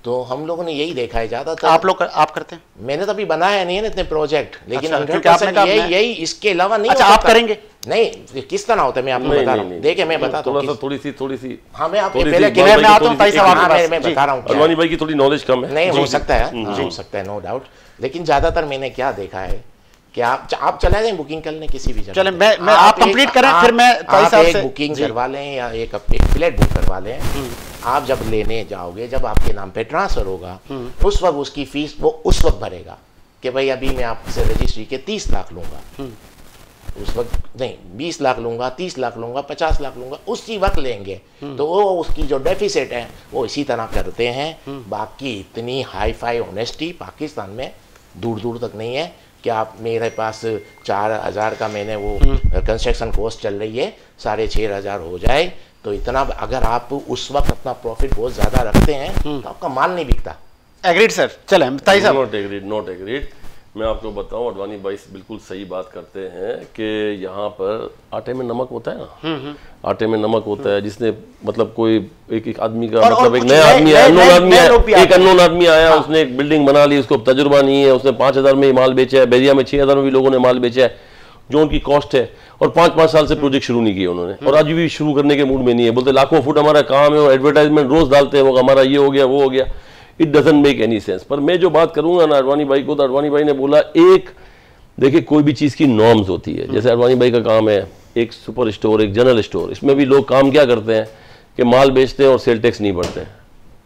तो हम लोगों ने यही देखा है ज़्यादातर। आप लोग कर, आप करते हैं? मैंने तो अभी बनाया नहीं है ना इतने प्रोजेक्ट, लेकिन अच्छा, यही यही इसके अलावा नहीं। अच्छा, आप करेंगे? नहीं, किस तरह होता है मैं आपको बता रहा हूँ। देखिए मैं बता रहा हूँ थोड़ी सी थोड़ी सी हाँ मैं आपको पहले क्लियर में आता हूँ, मैं बता रहा हूँ। अडवाणी भाई की थोड़ी नॉलेज कम है, नहीं हो सकता है, हो सकता है, नो डाउट। लेकिन ज़्यादातर मैंने क्या देखा है कि आप आप चले जाएं बुकिंग करने किसी भी जगह। मैं मैं आप कंप्लीट करें फिर मैं आप एक बुकिंग करवा लें या एक फ्लैट बुक करवा लें, आप जब लेने जाओगे, जब आपके नाम पे ट्रांसफर होगा, उस वक्त उसकी फीस वो उस वक्त भरेगा कि भाई अभी मैं आपसे रजिस्ट्री के तीस लाख लूंगा, उस वक्त नहीं बीस लाख लूंगा, तीस लाख लूंगा, पचास लाख लूंगा, उसी वक्त लेंगे। तो वो उसकी जो डेफिसिट है वो इसी तरह करते हैं। बाकी इतनी हाई फाई ऑनेस्टी पाकिस्तान में दूर दूर तक नहीं है कि आप मेरे पास चार हजार का मैंने वो कंस्ट्रक्शन कॉस्ट चल रही है, साढ़े छः हजार हो जाए तो इतना, अगर आप उस वक्त अपना प्रॉफिट बहुत ज्यादा रखते हैं तो आपका माल नहीं बिकता। Agreed sir. चले ताई साहब। Not agreed, not agreed. मैं आपको बताऊं अडवाणी भाई बिल्कुल सही बात करते हैं कि यहाँ पर आटे में नमक होता है ना, आटे में नमक होता है। जिसने मतलब कोई एक एक आदमी का मतलब एक नया आदमी आया, अननोन आदमी आया, एक अननोन आदमी आया, उसने एक बिल्डिंग बना ली, उसको तजुर्बा नहीं है, उसने पाँच हज़ार में ही माल बेचा है, बहरिया में छः हज़ार में भी लोगों ने माल बेचा है जो उनकी कॉस्ट है, और पाँच पाँच साल से प्रोजेक्ट शुरू नहीं किए उन्होंने, और आज भी शुरू करने के मूड में नहीं है। बोलते लाखों फुट हमारा काम है और एडवर्टाइजमेंट रोज़ डालते हैं वो हमारा ये हो गया वो हो गया। It doesn't make any sense. पर मैं जो बात करूंगा ना अडवाणी भाई को, तो अडवाणी भाई ने बोला एक, देखिए कोई भी चीज़ की नॉर्म्स होती है। जैसे अडवाणी भाई का काम है एक सुपर स्टोर, एक जनरल स्टोर, इसमें भी लोग काम क्या करते हैं कि माल बेचते हैं और सेल टैक्स नहीं बढ़ते हैं।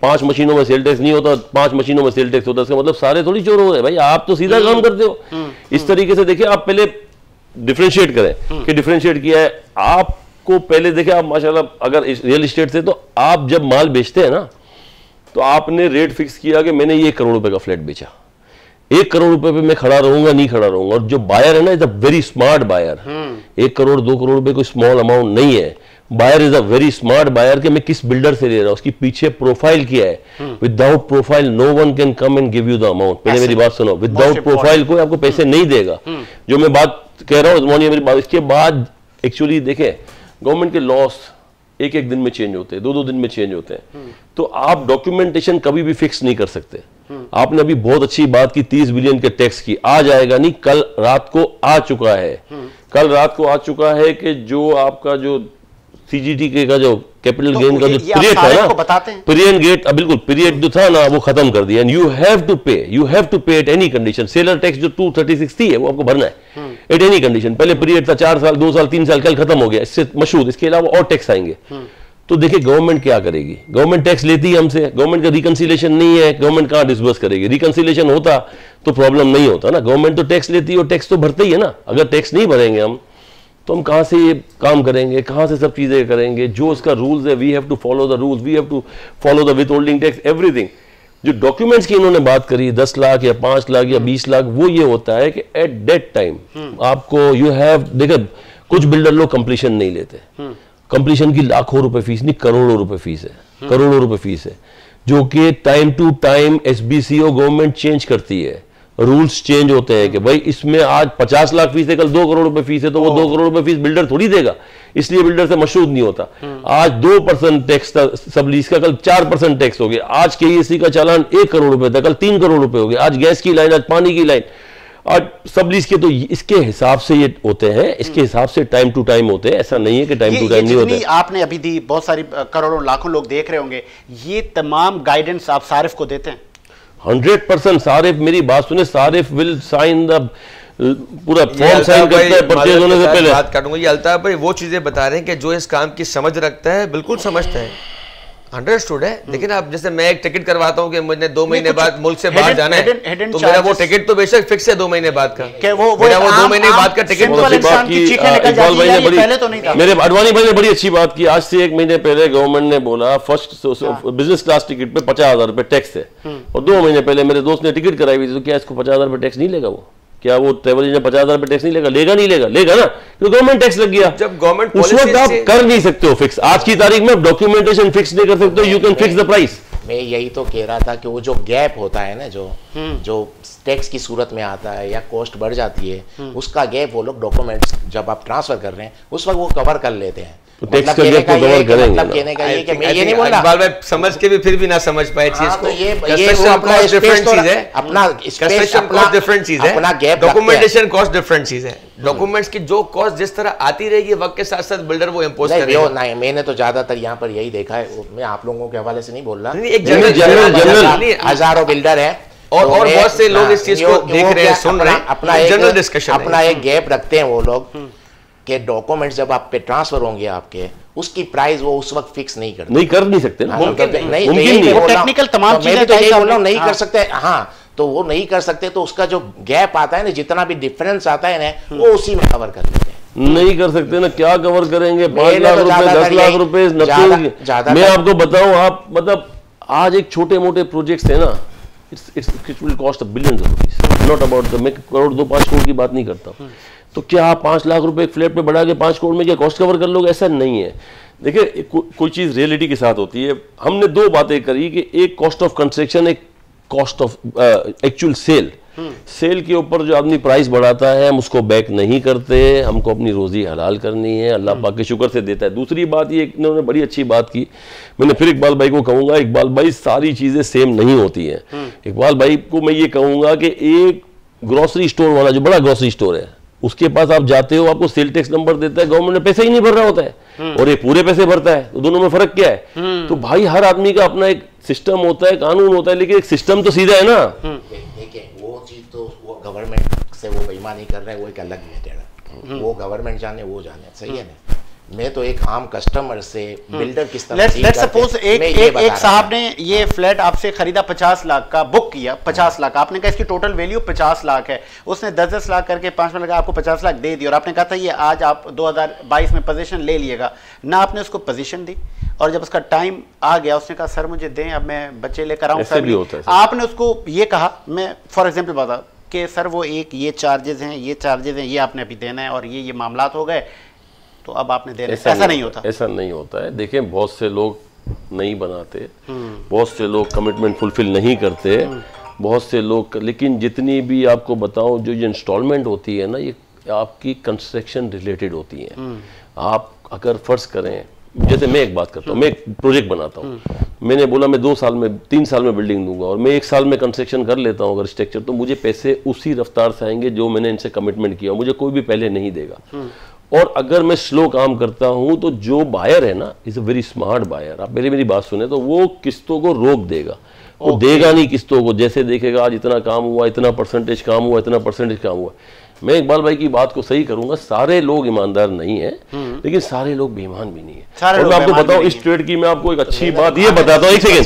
पांच मशीनों में सेल टैक्स नहीं होता, पांच मशीनों में सेल टैक्स होता, इसका मतलब सारे थोड़ी चोर हो रहे भाई, आप तो सीधा काम करते हो। इस तरीके से देखिए आप पहले डिफ्रेंशिएट करें कि डिफ्रेंशिएट किया है। आपको पहले देखिए आप माशाल्लाह अगर रियल इस्टेट से, तो आप जब माल बेचते हैं ना तो आपने रेट फिक्स किया कि मैंने ये करोड़ रुपए का फ्लैट बेचा, एक करोड़ रुपए पे मैं खड़ा रहूंगा नहीं खड़ा रहूंगा। और जो बायर है ना is a very smart buyer. एक करोड़ दो करोड़ रुपए कोई स्मॉल अमाउंट नहीं है। Buyer is a very smart buyer कि मैं किस बिल्डर से ले रहा हूँ, उसकी पीछे प्रोफाइल क्या है। Without profile no one can come and give you the amount. पहले मेरी बात सुनो, विदाउट प्रोफाइल कोई आपको पैसे नहीं देगा। जो मैं बात कह रहा हूँ इसके बाद एक्चुअली देखे गवर्नमेंट के लॉस एक एक दिन में चेंज होते हैं, दो दो दिन में चेंज होते हैं, तो आप डॉक्यूमेंटेशन कभी भी फिक्स नहीं कर सकते। आपने अभी बहुत अच्छी बात की तीस बिलियन के टैक्स की, आज आएगा नहीं कल रात को आ चुका है, कल रात को आ चुका है कि जो आपका जो सीजीटी के का जो कैपिटल तो गेन का जो पीरियड है ना, पीरियड गेट बिल्कुल पीरियड जो था ना वो खत्म कर दिया। And you have to pay, you have to pay at any condition. Seller tax जो टू थर्टी सिक्स थी है वो आपको भरना है एट एनी कंडीशन। पहले पीरियड था चार साल, दो साल, तीन साल, कल खत्म हो गया, इससे मशहूर। इसके अलावा और टैक्स आएंगे। तो देखिए गवर्नमेंट क्या करेगी, गवर्नमेंट टैक्स लेती है हमसे, गवर्नमेंट का रिकंसिलेशन नहीं है, गवर्नमेंट कहाँ डिस्बर्स करेगी। रिकंसिलेशन होता तो प्रॉब्लम नहीं होता ना। गवर्नमेंट तो टैक्स लेती है और टैक्स तो भरते ही है ना। अगर टैक्स नहीं भरेंगे हम तो हम कहाँ से ये काम करेंगे, कहाँ से सब चीज़ें करेंगे। जो उसका रूल्स है we have to follow the rules, we have to follow the withholding tax, everything. जो डॉक्यूमेंट्स की इन्होंने बात करी दस लाख या पाँच लाख या बीस लाख, वो ये होता है कि एट दैट टाइम आपको यू हैव। देखो कुछ बिल्डर लोग कंप्लीशन नहीं लेते, कंप्लीशन की लाखों रुपए फीस नहीं करोड़ों रुपए फीस है, करोड़ों रुपए फीस है, जो कि टाइम टू टाइम एसबीसीओ गवर्नमेंट चेंज करती है, रूल्स चेंज होते हैं कि भाई इसमें आज पचास लाख फीस है, कल दो करोड़ रुपए फीस है, तो वो दो करोड़ रुपए फीस बिल्डर थोड़ी देगा, इसलिए बिल्डर से मशहूर नहीं होता। आज दो परसेंट टैक्स था सब लीज का, कल चार परसेंट टैक्स हो गया। आज के ई एस सी का चालान एक करोड़ रुपए था, कल तीन करोड़ रुपए हो गया। आज गैस की लाइन, आज पानी की लाइन, और सब लीज के तो इसके हिसाब से ये होते हैं, इसके हिसाब से टाइम टू टाइम होते हैं, ऐसा नहीं है कि टाइम टू टाइम नहीं होते। आपने अभी दी, बहुत सारी करोड़ों लाखों लोग देख रहे होंगे, ये तमाम गाइडेंस आप सारिफ को देते हैं? हंड्रेड परसेंट सारिफ, मेरी बात सुने, सारिफ विल साइन द पूरा फॉर्म साइन करता है परचेज होने से पहले। बात काटूंगा, ये अल्ताफ भाई वो चीजें बता रहे हैं कि जो इस काम की समझ रखता है, बिल्कुल समझता है, अंडरस्टूड है, लेकिन आप जैसे मैं एक टिकट करवाता हूँ कि मुझे दो महीने बाद मुल्क से बाहर जाना है, तो मेरा वो टिकट तो बेशक फिक्स है दो महीने बाद का, वो वो दो महीने बाद का टिकट। मेरे अडवाणी भाई ने बड़ी अच्छी बात की, आज से एक महीने पहले गवर्नमेंट ने बोला फर्स्ट बिजनेस क्लास टिकट पे पचास हजार रुपए टैक्स है, और दो महीने पहले मेरे दोस्त ने टिकट कराई हुई थी, तो क्या इसको पचास हजार रुपए टैक्स नहीं लेगा वो? क्या वो ट्रेवल एजेंट पचास हजार टैक्स नहीं लेगा? लेगा नहीं लेगा लेगा ना, तो गवर्नमेंट टैक्स लग गया। जब गवर्नमेंट उस वक्त आप कर नहीं सकते हो फिक्स, आज की तारीख में डॉक्यूमेंटेशन फिक्स नहीं कर सकते हो, you can fix the price. मैं यही तो कह रहा था कि वो जो गैप होता है ना, जो जो टैक्स की सूरत में आता है या कॉस्ट बढ़ जाती है, उसका गैप वो लोग डॉक्यूमेंट्स जब आप ट्रांसफर कर रहे हैं उस वक्त वो कवर कर लेते हैं। मतलब कहने का ये कि मतलब कहने का ये कि मैं ये नहीं बोल रहा, इकबाल भाई समझ के भी फिर भी ना समझ पाए चीज को। ये ये अपना डिफरेंट चीज है, अपना कंस्ट्रक्शन कॉस्ट डिफरेंट चीज है, अपना गैप डॉक्यूमेंटेशन कॉस्ट डिफरेंट चीज है। डॉक्यूमेंट्स की जो कॉस्ट जिस तरह आती रहेगी वक्त के साथ साथ बिल्डर वो इम्पोज करेगा। नहीं, मैंने तो ज्यादातर यहाँ पर यही देखा है, मैं आप लोगों के हवाले से नहीं बोल रहा, हजारों बिल्डर है और और बहुत से लोग इस चीज को देख रहे हैं, सुन रहे हैं, अपना जनरल डिस्कशन, अपना एक गैप रखते हैं वो लोग के डॉक्यूमेंट्स जब आप पे ट्रांसफर होंगे आपके, उसकी प्राइस वो उस वक्त फिक्स नहीं करते, नहीं कर नहीं सकते ना, मुमकिन नहीं, नहीं वो टेक्निकल तमाम चीजें तो यही बोल रहा हूं नहीं कर सकते। हां, तो वो नहीं कर सकते, तो उसका जो गैप आता है ना, जितना भी डिफरेंस आता है ना, वो उसी में कवर कर लेते हैं। नहीं कर सकते ना, क्या कवर करेंगे? पांच लाख रुपए, दस लाख रुपए, नब्बे। मैं आपको बताऊं, आप मतलब आज एक छोटे मोटे प्रोजेक्ट है ना, it's it's it will cost billions of rupees, not about the, मैं करोड़ दो पांच करोड़ की बात नहीं करता हूँ। तो क्या आप पाँच लाख रुपए एक फ्लैट पे बढ़ा के पाँच करोड़ में क्या कॉस्ट कवर कर लोगे? ऐसा नहीं है। देखिए, को, कोई चीज़ रियलिटी के साथ होती है। हमने दो बातें करी कि एक कॉस्ट ऑफ कंस्ट्रक्शन, एक cost of actual sale. Sale के ऊपर जो आदमी प्राइस बढ़ाता है, हम उसको बैक नहीं करते, हमको अपनी रोजी हलाल करनी है, अल्लाह पाक के शुक्र से देता है। दूसरी बात ये, इन्होंने बड़ी अच्छी बात की, मैंने फिर इकबाल भाई को कहूँगा, इकबाल भाई सारी चीज़ें सेम नहीं होती हैं। इकबाल भाई को मैं ये कहूँगा कि एक ग्रॉसरी स्टोर वाला, जो बड़ा ग्रॉसरी स्टोर है, उसके पास आप जाते हो, आपको सेल टैक्स नंबर देता है, गवर्नमेंट में पैसे ही नहीं भर रहा होता है और ये पूरे पैसे भरता है, तो दोनों में फर्क क्या है? तो भाई हर आदमी का अपना एक सिस्टम होता है, कानून होता है, लेकिन एक सिस्टम तो सीधा है ना। देखिए, वो चीज तो वो गवर्नमेंट से वो बेईमानी कर रहा है, वो एक अलग मैटर है, वो गवर्नमेंट जाने वो जाने, सही है ना। मैं तो एक आम कस्टमर से बिल्डर किस तरह, लेट्स लेट्स सपोज एक एक, एक साहब ने ये फ्लैट आपसे खरीदा पचास लाख का, बुक किया पचास लाख, आपने कहा इसकी टोटल वैल्यू पचास लाख है, उसने दस दस लाख करके पाँच में लगा, आपको पचास लाख दे दी, और आपने कहा था ये आज आप दो हज़ार बाईस में पोजीशन ले लिएगा ना, आपने उसको पोजीशन दी, और जब उसका टाइम आ गया उसने कहा सर मुझे दें, अब मैं बच्चे लेकर आऊँ सर। आपने उसको ये कहा, मैं फॉर एग्जाम्पल बता कि सर वो एक ये चार्जेज हैं, ये चार्जेज हैं, ये आपने अभी देना है, और ये ये मामला हो गए, तो अब आपने देना। ऐसा, ऐसा नहीं, नहीं होता ऐसा नहीं होता है। देखें, बहुत से लोग नहीं बनाते, बहुत से लोग कमिटमेंट फुलफिल नहीं करते, बहुत से लोग, लेकिन जितनी भी आपको बताऊं, जो ये इंस्टॉलमेंट होती है ना, ये आपकी कंस्ट्रक्शन रिलेटेड होती है। आप अगर फर्ज करें, जैसे मैं एक बात करता हूँ, मैं एक प्रोजेक्ट बनाता हूँ, मैंने बोला मैं दो साल में तीन साल में बिल्डिंग दूंगा, और मैं एक साल में कंस्ट्रक्शन कर लेता हूँ अगर स्ट्रक्चर, तो मुझे पैसे उसी रफ्तार से आएंगे जो मैंने इनसे कमिटमेंट किया, मुझे कोई भी पहले नहीं देगा। और अगर मैं स्लो काम करता हूँ, तो जो बायर है ना, is a very smart buyer, आप पहले मेरी बात सुने, तो वो किस्तों को रोक देगा, वो okay. देगा नहीं किस्तों को, जैसे देखेगा आज इतना काम हुआ, इतना परसेंटेज काम हुआ, इतना परसेंटेज काम हुआ। मैं इकबाल भाई की बात को सही करूंगा, सारे लोग ईमानदार नहीं है, लेकिन सारे लोग बेईमान भी नहीं है। और मैं आपको बताऊं, इस ट्रेड की मैं आपको एक अच्छी बात ये बताता हूँ, एक सेकंड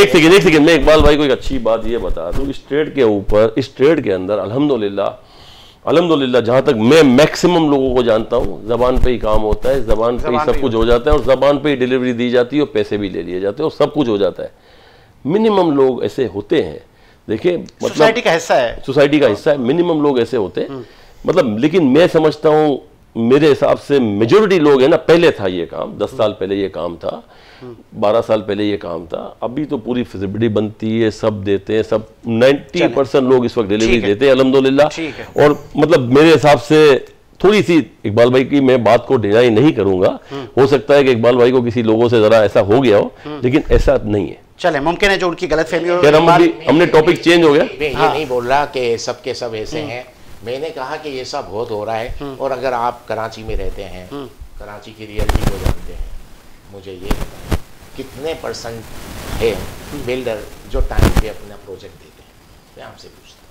एक सेकंड एक सेकंड मैं इकबाल भाई को एक अच्छी बात ये बता दूँ, इस ट्रेड के ऊपर, इस ट्रेड के अंदर अल्हम्दुलिल्लाह अल्हम्दुलिल्लाह जहाँ तक मैं मैक्सिमम लोगों को जानता हूँ, ज़बान पे ही काम होता है, ज़बान पे ही सब कुछ हो जाता है, और ज़बान पे ही डिलीवरी दी जाती है, और पैसे भी ले लिए जाते हैं, और सब कुछ हो जाता है। मिनिमम लोग ऐसे होते हैं, देखिए मतलब सोसाइटी का हिस्सा है, सोसाइटी का हिस्सा है, मिनिमम लोग ऐसे होते हैं मतलब। लेकिन मैं समझता हूँ, मेरे हिसाब से मेजोरिटी लोग है ना, पहले था ये काम, दस साल पहले ये काम था, बारह साल पहले ये काम था, अभी तो पूरी फिजिबिलिटी बनती है, सब देते हैं, सब नाइन्टी परसेंट लोग इस वक्त डिलीवरी देते हैं अल्हम्दुलिल्लाह। और मतलब मेरे हिसाब से थोड़ी सी इकबाल भाई की मैं बात को डिनाई नहीं करूंगा, हो सकता है कि इकबाल भाई को किसी लोगों से जरा ऐसा हो गया हो, लेकिन ऐसा नहीं है। चले, मुमकिन है जो उनकी गलतफहमी हो। हमने टॉपिक चेंज हो गया। मैं ये नहीं बोल रहा कि सबके सब ऐसे हैं, मैंने कहा कि ये सब बहुत हो रहा है। और अगर आप कराची में रहते हैं, कराची की रियलिटी को जानते हैं, मुझे ये कितने परसेंट है बिल्डर जो टाइम पे अपना प्रोजेक्ट देते हैं, मैं आपसे पूछता हूँ।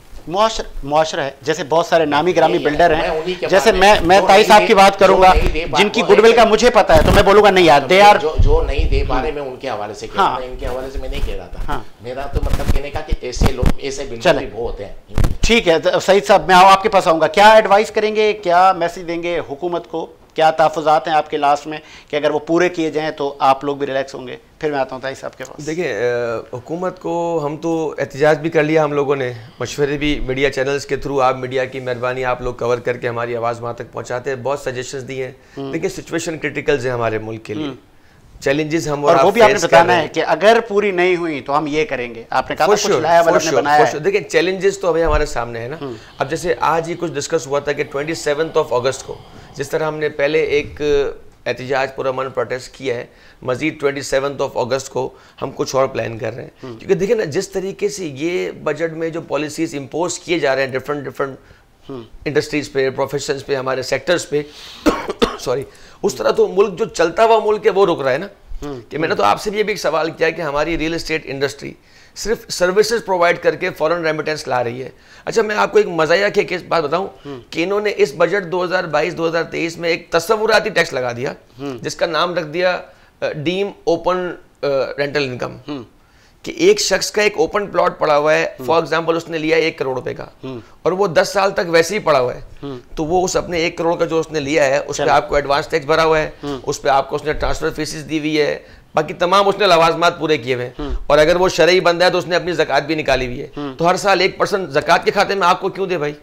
मुआशरा है, जैसे बहुत सारे नामी ग्रामी बिल्डर हैं, जैसे मैं मैं ताई साहब की बात करूंगा जिनकी गुडविल का मुझे पता है, तो मैं बोलूंगा नहीं यार दे यार जो नहीं दे पा रहे, मैं उनके हवाले से कह रहा था, इनके हवाले से मैं नहीं कह रहा था। मेरा तो मतलब कहने का कि ऐसे लोग, ऐसे बिल्डर भी बहुत हैं। ठीक है सईद साहब, मैं आपके पास आऊँगा, क्या एडवाइस करेंगे, क्या मैसेज देंगे हुकूमत को, क्या तहफ़ुज़ात हैं आपके लास्ट में कि अगर वो पूरे किए जाएँ तो आप लोग भी रिलैक्स होंगे? फिर मैं आता हूँ ताई साहब के पास। देखिए हुकूमत को हम तो एहतजाज भी कर लिया, हम लोगों ने मशवरे भी मीडिया चैनल्स के थ्रू, आप मीडिया की मेहरबानी, आप लोग कवर करके हमारी आवाज़ वहाँ तक पहुँचाते हैं, बहुत सजेशंस दिए हैं। देखिए सिचुएशन क्रिटिकल्स है हमारे मुल्क के लिए, चैलेंजेस हम और, और वो भी आपने बताना है कि अगर पूरी नहीं हुई तो हम ये करेंगे, आपने कहा कुछ लाया वाला ने बनाया है। देखिए चैलेंजेस तो अभी हमारे सामने है ना। अब जैसे आज ही कुछ डिस्कस हुआ था कि ट्वेंटी सेवन्थ ऑफ अगस्त को जिस तरह हमने पहले एक एहतजाज पुरअमन प्रोटेस्ट किया है, मजीद ट्वेंटी सेवन्थ ऑफ अगस्त को हम कुछ और प्लान कर रहे हैं। क्योंकि देखिए ना जिस तरीके से ये बजट में जो पॉलिसीज़ इम्पोज किए जा रहे हैं डिफरेंट डिफरेंट इंडस्ट्रीज़ पे, प्रोफेशंस पे, हमारे सेक्टर्स पे सॉरी, उस तरह तो मुल्क जो चलता हुआ मुल्क है वो रुक रहा है ना। कि मैंने तो आपसे भी ये भी एक सवाल किया कि हमारी रियल इस्टेट इंडस्ट्री सिर्फ सर्विसेज प्रोवाइड करके फॉरेन रेमिटेंस ला रही है। अच्छा मैं आपको एक मज़ाया के केस बात बताऊं कि इन्होंने इस बजट दो हज़ार बाईस दो हज़ार तेईस में एक तस्वुराती टैक्स लगा दिया जिसका नाम रख दिया डीम ओपन रेंटल इनकम, कि एक शख्स का एक ओपन प्लॉट पड़ा हुआ है, फॉर एग्जांपल उसने लिया है एक करोड़ रुपए का और वो दस साल तक वैसे ही पड़ा हुआ है, तो वो उस अपने एक करोड़ का जो उसने लिया है उस पर आपको एडवांस टैक्स भरा हुआ है, उस पर आपको उसने ट्रांसफर फीसिस दी हुई है, बाकी तमाम उसने लवाजमात पूरे किए हुए हैं, और अगर वो शरई बंदा है तो उसने अपनी जक़ात भी निकाली हुई है, तो हर साल एक परसेंट जक़ात के खाते में आपको क्यों दे भाई?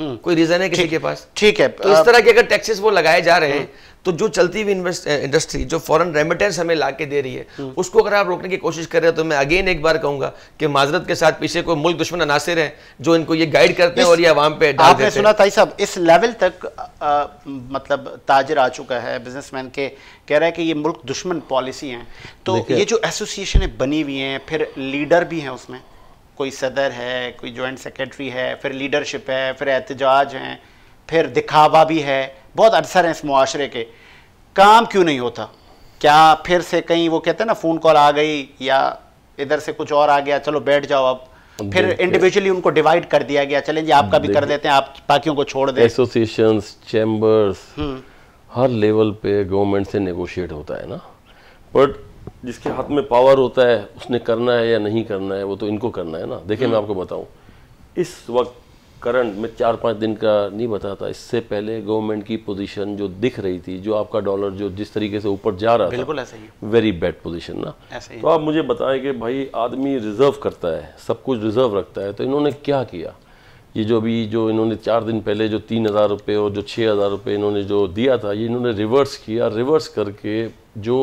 कोई रीजन है किसी के पास? ठीक है, तो इस तरह के अगर टैक्सेस वो लगाए जा रहे हैं तो जो चलती हुई इंडस्ट्री जो फॉरेन रेमिटेंस हमें ला के दे रही है उसको अगर आप रोकने की कोशिश कर रहे हो तो मैं अगेन एक बार कहूंगा कि माजरत के साथ पीछे कोई मुल्क दुश्मन अनासिर हैं जो इनको ये गाइड करते हैं और ये आवाम पे डाल देते हैं। आपने सुना ताई साहब इस लेवल तक आ, मतलब ताजिर आ चुका है, बिजनेसमैन के कह रहा है कि ये मुल्क दुश्मन पॉलिसी हैं, तो ये जो एसोसिएशन बनी हुई हैं, फिर लीडर भी हैं उसमें, कोई सदर है, कोई जॉइंट सेक्रेटरी है, फिर लीडरशिप है, फिर एहतजाज हैं, फिर दिखावा भी है, बहुत अक्सर हैं इस मुआशरे के, काम क्यों नहीं होता? क्या फिर से कहीं वो कहते हैं ना फ़ोन कॉल आ गई या इधर से कुछ और आ गया, चलो बैठ जाओ अब, फिर इंडिविजुअली उनको डिवाइड कर दिया गया, चलें जी आपका भी कर देते हैं, आप बाकियों को छोड़ दें। एसोसिएशंस, चैम्बर्स, हर लेवल पे गवर्नमेंट से नेगोशिएट होता है ना, बट जिसके हाथ में पावर होता है उसने करना है या नहीं करना है, वो तो इनको करना है ना। देखिए मैं आपको बताऊं, इस वक्त करंट में चार पाँच दिन का नहीं बताता, इससे पहले गवर्नमेंट की पोजीशन जो दिख रही थी, जो आपका डॉलर जो जिस तरीके से ऊपर जा रहा था, बिल्कुल ऐसा ही, वेरी बैड पोजीशन ना। तो आप मुझे बताएं कि भाई आदमी रिजर्व करता है, सब कुछ रिजर्व रखता है, तो इन्होंने क्या किया? ये जो अभी जो इन्होंने चार दिन पहले जो तीन हज़ार रुपये और जो छः हज़ार रुपये इन्होंने जो दिया था, ये इन्होंने रिवर्स किया, रिवर्स करके जो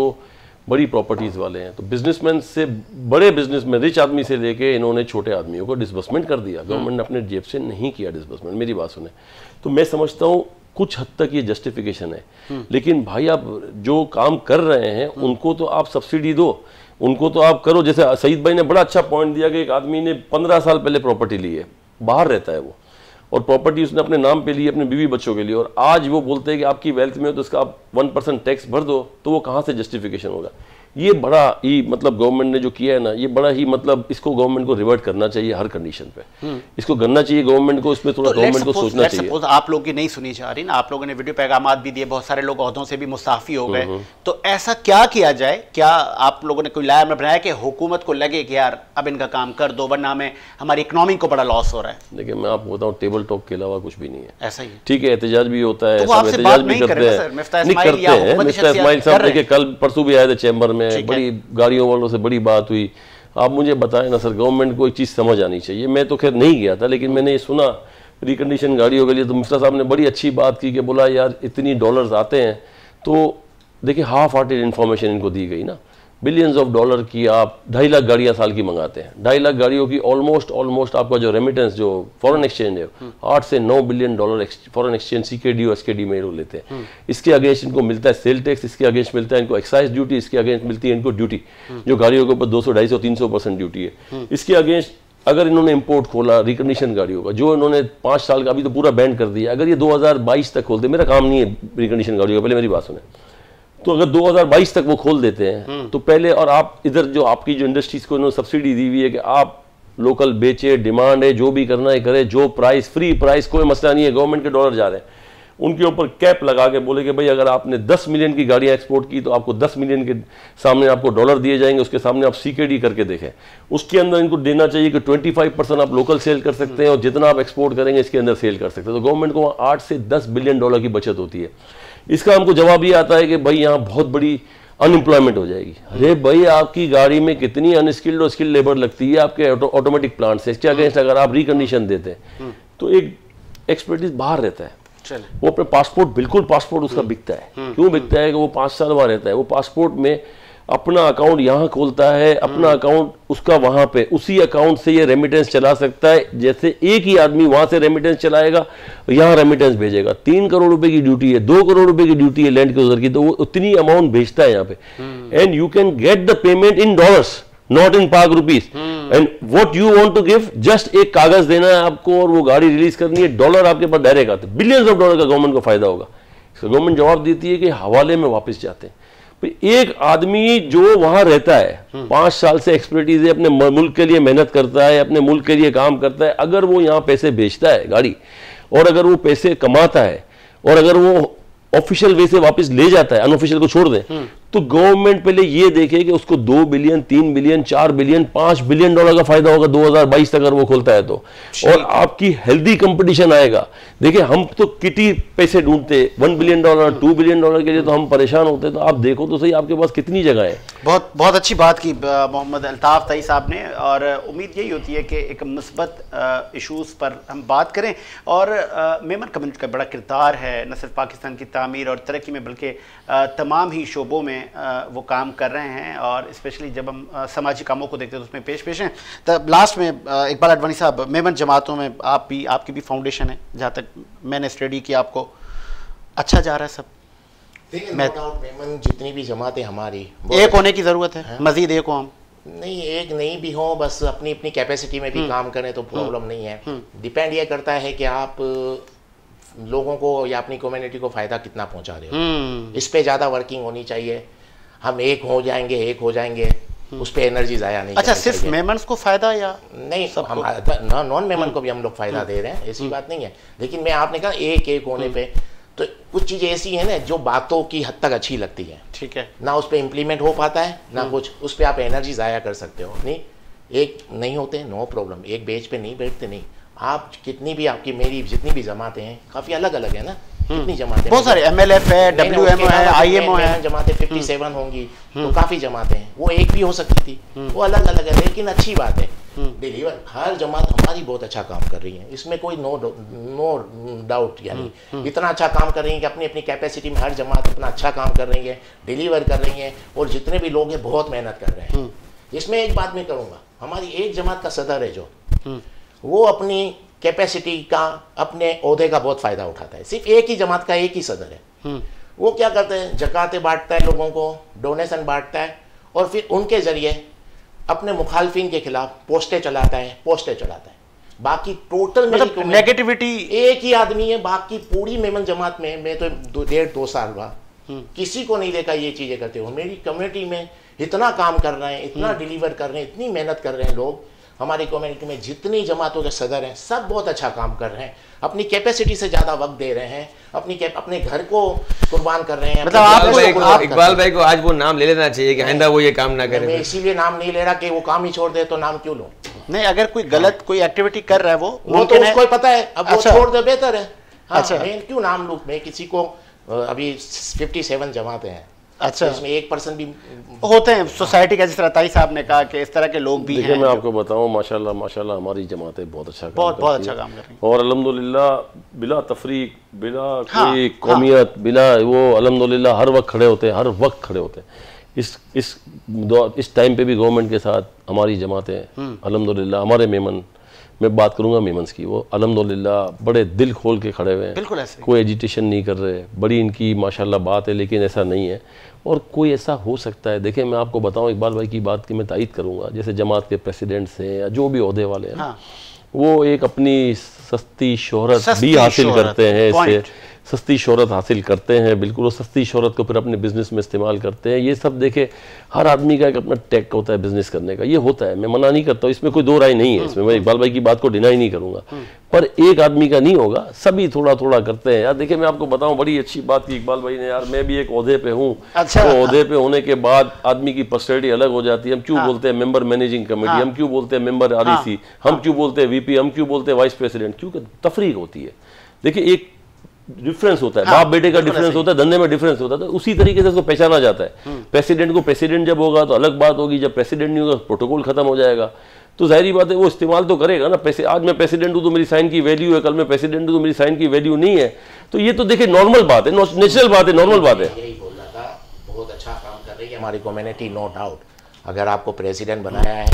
बड़ी प्रॉपर्टीज़ वाले हैं, तो बिजनेसमैन से बड़े बिजनेसमैन, रिच आदमी से लेके इन्होंने छोटे आदमियों को डिसबर्समेंट कर दिया। गवर्नमेंट ने अपने जेब से नहीं किया डिसबर्समेंट, मेरी बात सुने। तो मैं समझता हूँ कुछ हद तक ये जस्टिफिकेशन है, लेकिन भाई आप जो काम कर रहे हैं उनको तो आप सब्सिडी दो, उनको तो आप करो। जैसे सईद भाई ने बड़ा अच्छा पॉइंट दिया कि एक आदमी ने पंद्रह साल पहले प्रॉपर्टी ली है, बाहर रहता है वो, और प्रॉपर्टी उसने अपने नाम पे ली, अपने बीवी बच्चों के लिए, और आज वो बोलते हैं कि आपकी वेल्थ में हो तो इसका आप वन परसेंट टैक्स भर दो, तो वो कहाँ से जस्टिफिकेशन होगा? ये बड़ा ही मतलब गवर्नमेंट ने जो किया है ना, ये बड़ा ही मतलब इसको गवर्नमेंट को रिवर्ट करना चाहिए हर कंडीशन पे, इसको करना चाहिए गवर्नमेंट को, इसमें थोड़ा गवर्नमेंट को सोचना चाहिए। आप लोग की नहीं सुनी जा रही ना, आप लोगों ने वीडियो पैगाम भी दिए, बहुत सारे लोग अहदों से भी मुस्ताफी हो गए, तो ऐसा क्या किया जाए? क्या आप लोगों ने कोई लाया बनाया कि हुकूमत को लगे कि यार अब इनका काम कर दो वरना हमें हमारी इकोनॉमी को बड़ा लॉस हो रहा है? देखिए मैं आपको बताऊँ, टेबल टॉक के अलावा कुछ भी नहीं है। ऐसा ही ठीक है, एहतजाज भी होता है, एहतजाज भी करते हैं, मिफ्ताह इस्माइल साहब देखिए कल परसों भी आए थे चैम्बर में, बड़ी गाड़ियों वालों से बड़ी बात हुई। आप मुझे बताएं ना सर, गवर्नमेंट को एक चीज़ समझ आनी चाहिए। मैं तो खैर नहीं गया था, लेकिन मैंने ये सुना रिकंडीशन गाड़ियों के लिए, तो मिफ्ता साहब ने बड़ी अच्छी बात की कि बोला यार इतनी डॉलर्स आते हैं, तो देखिए हाफ हार्टेड इन्फॉर्मेशन इनको दी गई ना। बिलियंस ऑफ डॉलर की आप ढाई लाख गाड़ियाँ साल की मंगाते हैं। ढाई लाख गाड़ियों की ऑलमोस्ट ऑलमोस्ट आपका जो रेमिटेंस जो फॉरेन एक्सचेंज है आठ से नौ billion dollar foreign exchange CKD और एसकेडी में लेते हैं। इसके अगेंस्ट इनको मिलता है सेल टैक्स, इसके अगेंस्ट मिलता है इनको एक्साइज ड्यूटी, इसके अगेंस्ट मिलती है इनको ड्यूटी जो गाड़ियों के ऊपर दो सौ ढाई सौ तीन सौ परसेंट ड्यूटी है। इसके अगेंस्ट अगर इन्होंने इंपोर्ट खोला रिकंडीशन गाड़ियों का जो इन्होंने पाँच साल का अभी तो पूरा बैंड कर दिया, अगर ये दो हज़ार बाईस तक खोलते, मेरा काम नहीं है रिकंडीशन गाड़ियों का, पहले मेरी बात सुने, तो अगर दो हज़ार बाईस तक वो खोल देते हैं तो पहले, और आप इधर जो आपकी जो इंडस्ट्रीज को इन्होंने सब्सिडी दी हुई है कि आप लोकल बेचे, डिमांड है जो भी करना है करे, जो प्राइस फ्री प्राइस कोई मसला नहीं है, गवर्नमेंट के डॉलर जा रहे हैं, उनके ऊपर कैप लगा के बोले कि भाई अगर आपने दस मिलियन की गाड़ियां एक्सपोर्ट की तो आपको दस मिलियन के सामने आपको डॉलर दिए जाएंगे, उसके सामने आप सीकेडी करके देखें। उसके अंदर इनको देना चाहिए कि पच्चीस परसेंट आप लोकल सेल कर सकते हैं और जितना आप एक्सपोर्ट करेंगे इसके अंदर सेल कर सकते हैं। तो गवर्नमेंट को वहाँ आठ से दस बिलियन डॉलर की बचत होती है। इसका हमको जवाब ये आता है कि भाई यहाँ बहुत बड़ी अनएम्प्लॉयमेंट हो जाएगी। अरे भाई आपकी गाड़ी में कितनी अनस्किल्ड और स्किल्ड लेबर लगती है आपके ऑटोमेटिक प्लांट से, इसके अगेंस्ट अगर आप रिकंडीशन देते हैं तो एक एक्सपर्टीज बाहर रहता है, वो अपने पासपोर्ट बिल्कुल पासपोर्ट उसका बिकता है। क्यों बिकता है कि वो पाँच साल वहाँ रहता है, वो पासपोर्ट में अपना अकाउंट यहाँ खोलता है, अपना अकाउंट उसका वहाँ पे, उसी अकाउंट से ये रेमिटेंस चला सकता है। जैसे एक ही आदमी वहाँ से रेमिटेंस चलाएगा, यहाँ रेमिटेंस भेजेगा, तीन करोड़ रुपए की ड्यूटी है, दो करोड़ रुपए की ड्यूटी है लैंड के उधर की, तो वो उतनी अमाउंट भेजता है यहाँ पे। And you can get the payment in dollars not in Pak rupees, and what you want to give, just एक कागज देना है आपको और वो गाड़ी रिलीज करनी है, डॉलर आपके पास डायरेक्ट आते, बिलियंस ऑफ डॉलर का गवर्नमेंट को फायदा होगा। so, गवर्नमेंट जवाब देती है कि हवाले में वापस जाते हैं। एक आदमी जो वहां रहता है पांच साल से एक्सपर्टीज है, अपने मुल्क के लिए मेहनत करता है, अपने मुल्क के लिए काम करता है, अगर वो यहाँ पैसे बेचता है गाड़ी और अगर वो पैसे कमाता है और अगर वो ऑफिशियल वे से वापस ले जाता है, अनऑफिशियल को छोड़ दें, तो गवर्नमेंट पहले ये देखे कि उसको दो बिलियन तीन बिलियन चार बिलियन पांच बिलियन डॉलर का फायदा होगा दो हज़ार बाईस तक अगर वो खोलता है तो, और आपकी हेल्दी कंपटीशन आएगा। देखिए हम तो कितनी पैसे ढूंढते one billion dollar two billion dollar के लिए, तो हम परेशान होते, तो आप देखो तो सही आपके पास कितनी जगह है। बहुत बहुत अच्छी बात की मोहम्मद अल्ताफ ताई साहब ने, और उम्मीद यही होती है कि एक मुस्बत इशूज़ पर हम बात करें। और मेमन कम्युनिटी का बड़ा किरदार है न सिर्फ पाकिस्तान की तामीर और तरक्की में बल्कि तमाम ही शोबों में वो काम कर रहे हैं, और स्पेशली जब हम सामाजिक कामों को देखते हैं तो उसमें पेश पेश हैं। तब लास्ट में इकबाल आडवाणी साहब, मेमन जमातों में आप भी, आपकी भी फाउंडेशन है, जहाँ तक मैंने स्टडी की आपको अच्छा जा रहा है सब। मैं मेमन जितनी भी जमातें हमारी एक होने की ज़रूरत है, है? मज़ीद एक हो हम नहीं, एक नहीं भी हो, बस अपनी अपनी कैपेसिटी में भी काम करें तो प्रॉब्लम नहीं है। डिपेंड यह करता है कि आप लोगों को या अपनी कम्युनिटी को फ़ायदा कितना पहुंचा रहे हो, इस पे ज़्यादा वर्किंग होनी चाहिए। हम एक हो जाएंगे एक हो जाएंगे उस पे एनर्जी ज़ाया नहीं। अच्छा, सिर्फ मेमन्स को फ़ायदा या नहीं, हम नॉन मेमन को भी हम लोग फ़ायदा दे रहे हैं, ऐसी बात नहीं है। लेकिन मैं आपने कहा एक एक होने पे, तो कुछ चीज़ें ऐसी हैं ना जो बातों की हद तक अच्छी लगती है, ठीक है ना, उस पर इम्प्लीमेंट हो पाता है ना कुछ, उस पर आप एनर्जी ज़ाया कर सकते हो। नहीं, एक नहीं होते नो प्रॉब्लम, एक बेच पे नहीं बैठते, नहीं आप कितनी भी आपकी मेरी जितनी भी जमाते हैं काफी अलग अलग है ना, कितनी जमाते बहुत सारे एम एल एफ है, डब्ल्यू एम ओ है, आई एम ओ है, जमाते सत्तावन होंगी तो काफी जमाते हैं, वो एक भी हो सकती थी, वो अलग अलग है। लेकिन अच्छी बात है बिलीवर हर जमात हमारी बहुत अच्छा काम कर रही है, इसमें कोई नो नो डाउट, यानी इतना अच्छा काम कर रही है कि अपनी अपनी कैपेसिटी में हर जमात अपना अच्छा काम कर रही है, डिलीवर कर रही है, और जितने भी लोग हैं बहुत मेहनत कर रहे हैं। इसमें एक बात मैं करूँगा, हमारी एक जमात का सदर है जो वो अपनी कैपेसिटी का अपने ओहदे का बहुत फ़ायदा उठाता है, सिर्फ एक ही जमात का एक ही सदर है, वो क्या करते हैं जकातें बांटता है, लोगों को डोनेशन बांटता है, और फिर उनके ज़रिए अपने मुखालफिन के खिलाफ पोस्टें चलाता है पोस्टें चलाता है बाकी टोटल मतलब नेगेटिविटी एक ही आदमी है, बाकी पूरी मेमन जमात में मैं तो डेढ़ दो साल हुआ किसी को नहीं देखा ये चीज़ें करते हुए। मेरी कम्युनिटी में इतना काम कर रहे हैं, इतना डिलीवर कर रहे हैं, इतनी मेहनत कर रहे हैं लोग, हमारी कम्युनिटी में जितनी जमातों के सदर हैं सब बहुत अच्छा काम कर रहे हैं, अपनी कैपेसिटी से ज़्यादा वक्त दे रहे हैं, अपनी अपने घर को कुर्बान कर रहे हैं। मतलब आपको इकबाल भाई को आज वो नाम ले लेना चाहिए कि आइंदा वो ये काम ना करे, मैं इसीलिए नाम नहीं ले रहा कि वो काम ही छोड़ दे, तो नाम क्यों लूँ। नहीं, अगर कोई गलत कोई एक्टिविटी कर रहा है वो वो तो उसको पता है, अब वो छोड़ दे बेहतर है। अच्छा, मैं क्यों नाम लूँ, मैं किसी को, अभी फिफ्टी सेवन जमाते हैं अच्छा, इसमें एक पर्सन भी होते हैं सोसाइटी का, जिस तरह ताई साहब ने कहा कि इस तरह के लोग भी हैं। मैं आपको बताऊं माशाल्लाह माशाल्लाह हमारी जमातें बहुत अच्छा काम बहुत बहुत अच्छा काम कर रही हैं और अल्हम्दुलिल्लाह बिला तफरीक बिला कोई कौमियत बिला वो अल्हम्दुलिल्लाह हर वक्त खड़े होते हैं, हर वक्त खड़े होते हैं। इस इस इस टाइम पे भी गवर्नमेंट के साथ हमारी जमातें अल्हम्दुलिल्लाह, हमारे मेमन, मैं बात करूंगा मेमन्स की, वो अल्हम्दुलिल्लाह बड़े दिल खोल के खड़े हुए हैं, बिल्कुल ऐसे कोई एजिटेशन नहीं कर रहे, बड़ी इनकी माशाल्लाह बात है, लेकिन ऐसा नहीं है। और कोई ऐसा हो सकता है, देखें मैं आपको बताऊं इकबाल भाई की बात की मैं तायद करूंगा, जैसे जमात के प्रेसिडेंट्स हैं या जो भी ओहदे वाले हैं, हाँ। वो एक अपनी सस्ती शोहरत भी हासिल करते हैं, इससे सस्ती शोहरत हासिल करते हैं, बिल्कुल वो सस्ती शोहरत को फिर अपने बिजनेस में इस्तेमाल करते हैं। ये सब देखे हर आदमी का एक अपना टेक होता है बिजनेस करने का, ये होता है, मैं मना नहीं करता हूँ, इसमें कोई दो राय नहीं है, इसमें मैं इकबाल भाई की बात को डिनाई नहीं करूँगा, पर एक आदमी का नहीं होगा, सभी थोड़ा थोड़ा करते हैं। यार देखिए मैं आपको बताऊँ बड़ी अच्छी बात की इकबाल भाई ने, यार मैं भी एक ओहदे पे हूँ, अच्छा, तो ओहदे पे होने के बाद आदमी की पर्सनैलिटी अलग हो जाती है। हम क्यों बोलते हैं मेंबर मैनेजिंग कमेटी, हम क्यों बोलते हैं मेंबर आरईसी, हम क्यों बोलते हैं वीपी, हम क्यों बोलते हैं वाइस प्रेसिडेंट, क्योंकि तफरीक होती है। देखिए एक डिफरेंस होता है, हाँ, बाप बेटे का डिफरेंस होता है, धंधे में डिफरेंस होता है, तो उसी तरीके से उसको पहचाना जाता है। प्रेसिडेंट को प्रेसिडेंट जब होगा तो अलग बात होगी, जब प्रेसिडेंट नहीं होगा प्रोटोकॉल खत्म हो जाएगा, तो जाहिर बात है वो इस्तेमाल तो करेगा ना। पैसे आज मैं प्रेसिडेंट हूँ तो मेरी साइन की वैल्यू है, कल मैं प्रेसिडेंट हूँ तो मेरी साइन की वैल्यू नहीं है, तो ये तो देखिए नॉर्मल बात है, नेचुरल बात है, नॉर्मल बात है। यही बोल रहा था, बहुत अच्छा काम कर रही है हमारी कम्युनिटी, नो डाउट। अगर आपको प्रेसिडेंट बनाया है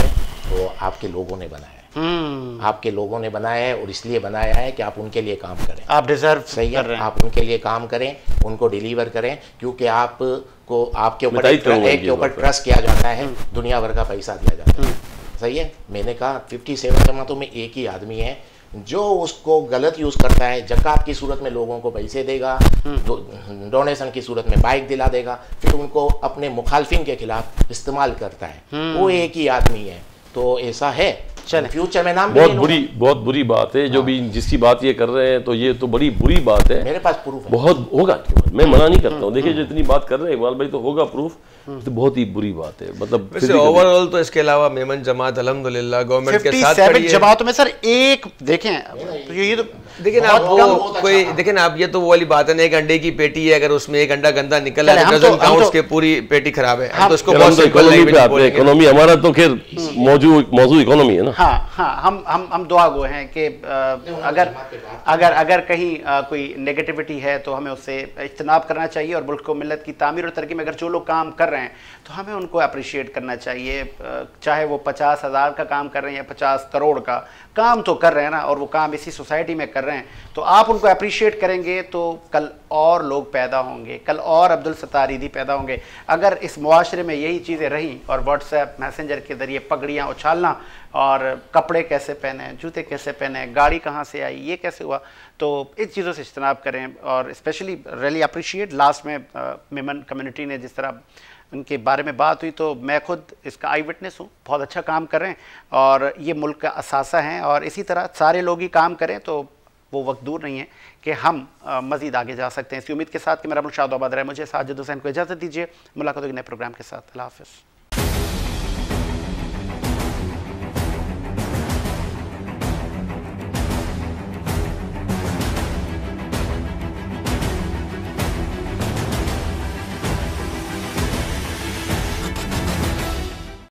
तो आपके लोगों ने बनाया है, Hmm. आपके लोगों ने बनाया है और इसलिए बनाया है कि आप उनके लिए काम करें, आप डिजर्व सही कर है, रहे हैं। आप उनके लिए काम करें, उनको डिलीवर करें, क्योंकि आप को आपके ऊपर एक के ऊपर ट्रस्ट किया जाता है, hmm. दुनिया भर का पैसा दिया जाता है, hmm. सही है। मैंने कहा सत्तावन जमातों में एक ही आदमी है जो उसको गलत यूज़ करता है, जकात की सूरत में लोगों को पैसे देगा, डोनेशन की सूरत में बाइक दिला देगा, फिर उनको अपने मुखालफिन के खिलाफ इस्तेमाल करता है, वो एक ही आदमी है। तो ऐसा है फ्यूचर में नाम बहुत बुरी बहुत बुरी बात है, जो भी जिसकी बात ये कर रहे हैं, तो ये तो बड़ी बुरी बात है। मेरे पास प्रूफ है, बहुत होगा, मैं मना नहीं करता हूँ। देखिए जो इतनी बात कर रहे हैं इकबाल भाई, तो होगा प्रूफ, तो बहुत ही बुरी बात है। मतलब वैसे ओवरऑल तो इसके अलावा मेमन जमात अल्हम्दुलिल्लाह गवर्नमेंट के साथ खड़ी है। जमातों में सर एक देखें तो ये तो देखिए ना, आप कोई देखिए ना, आप ये तो वो वाली बात है ना, एक अंडे की पेटी है, अगर उसमें एक अंडा गंदा निकला उसके पूरी पेटी खराब है, तो इकोनॉमी हमारा तो खैर मौजूद इकोनॉमी है ना। हाँ हाँ, हम हम हम दुआ गो हैं कि अगर अगर अगर कहीं आ, कोई नेगेटिविटी है तो हमें उससे इज्तनाब करना चाहिए, और मुल्क को मिलत की तामीर और तरक्की में अगर जो लोग काम कर रहे हैं तो हमें उनको अप्रिशिएट करना चाहिए, चाहे वो पचास हज़ार का काम कर रहे हैं या पचास करोड़ का, काम तो कर रहे हैं ना, और वो काम इसी सोसाइटी में कर रहे हैं, तो आप उनको अप्रिशिएट करेंगे तो कल और लोग पैदा होंगे, कल और अब्दुल सत्तारीदी पैदा होंगे। अगर इस मुआशरे में यही चीज़ें रहीं और व्हाट्सएप मैसेंजर के ज़रिए पगड़ियाँ उछालना और कपड़े कैसे पहने, जूते कैसे पहने, गाड़ी कहाँ से आई, ये कैसे हुआ, तो इस चीज़ों से इज्तनाब करें। और स्पेशली रियली अप्रिशिएट लास्ट में मेमन कम्युनिटी ने जिस तरह उनके बारे में बात हुई, तो मैं खुद इसका आई विटनेस हूँ, बहुत अच्छा काम कर रहे हैं और ये मुल्क का असासा है, और इसी तरह सारे लोग ही काम करें तो वो वक्त दूर नहीं है कि हम मज़ीद आगे जा सकते हैं। इसी उम्मीद के साथ कि मेरा मुल्क शाद आबाद रहे, मुझे साजिद हुसैन को इजाज़त दीजिए, मुलाकात होगी नए प्रोग्राम के साथ, अल्लाह हाफ़िज़।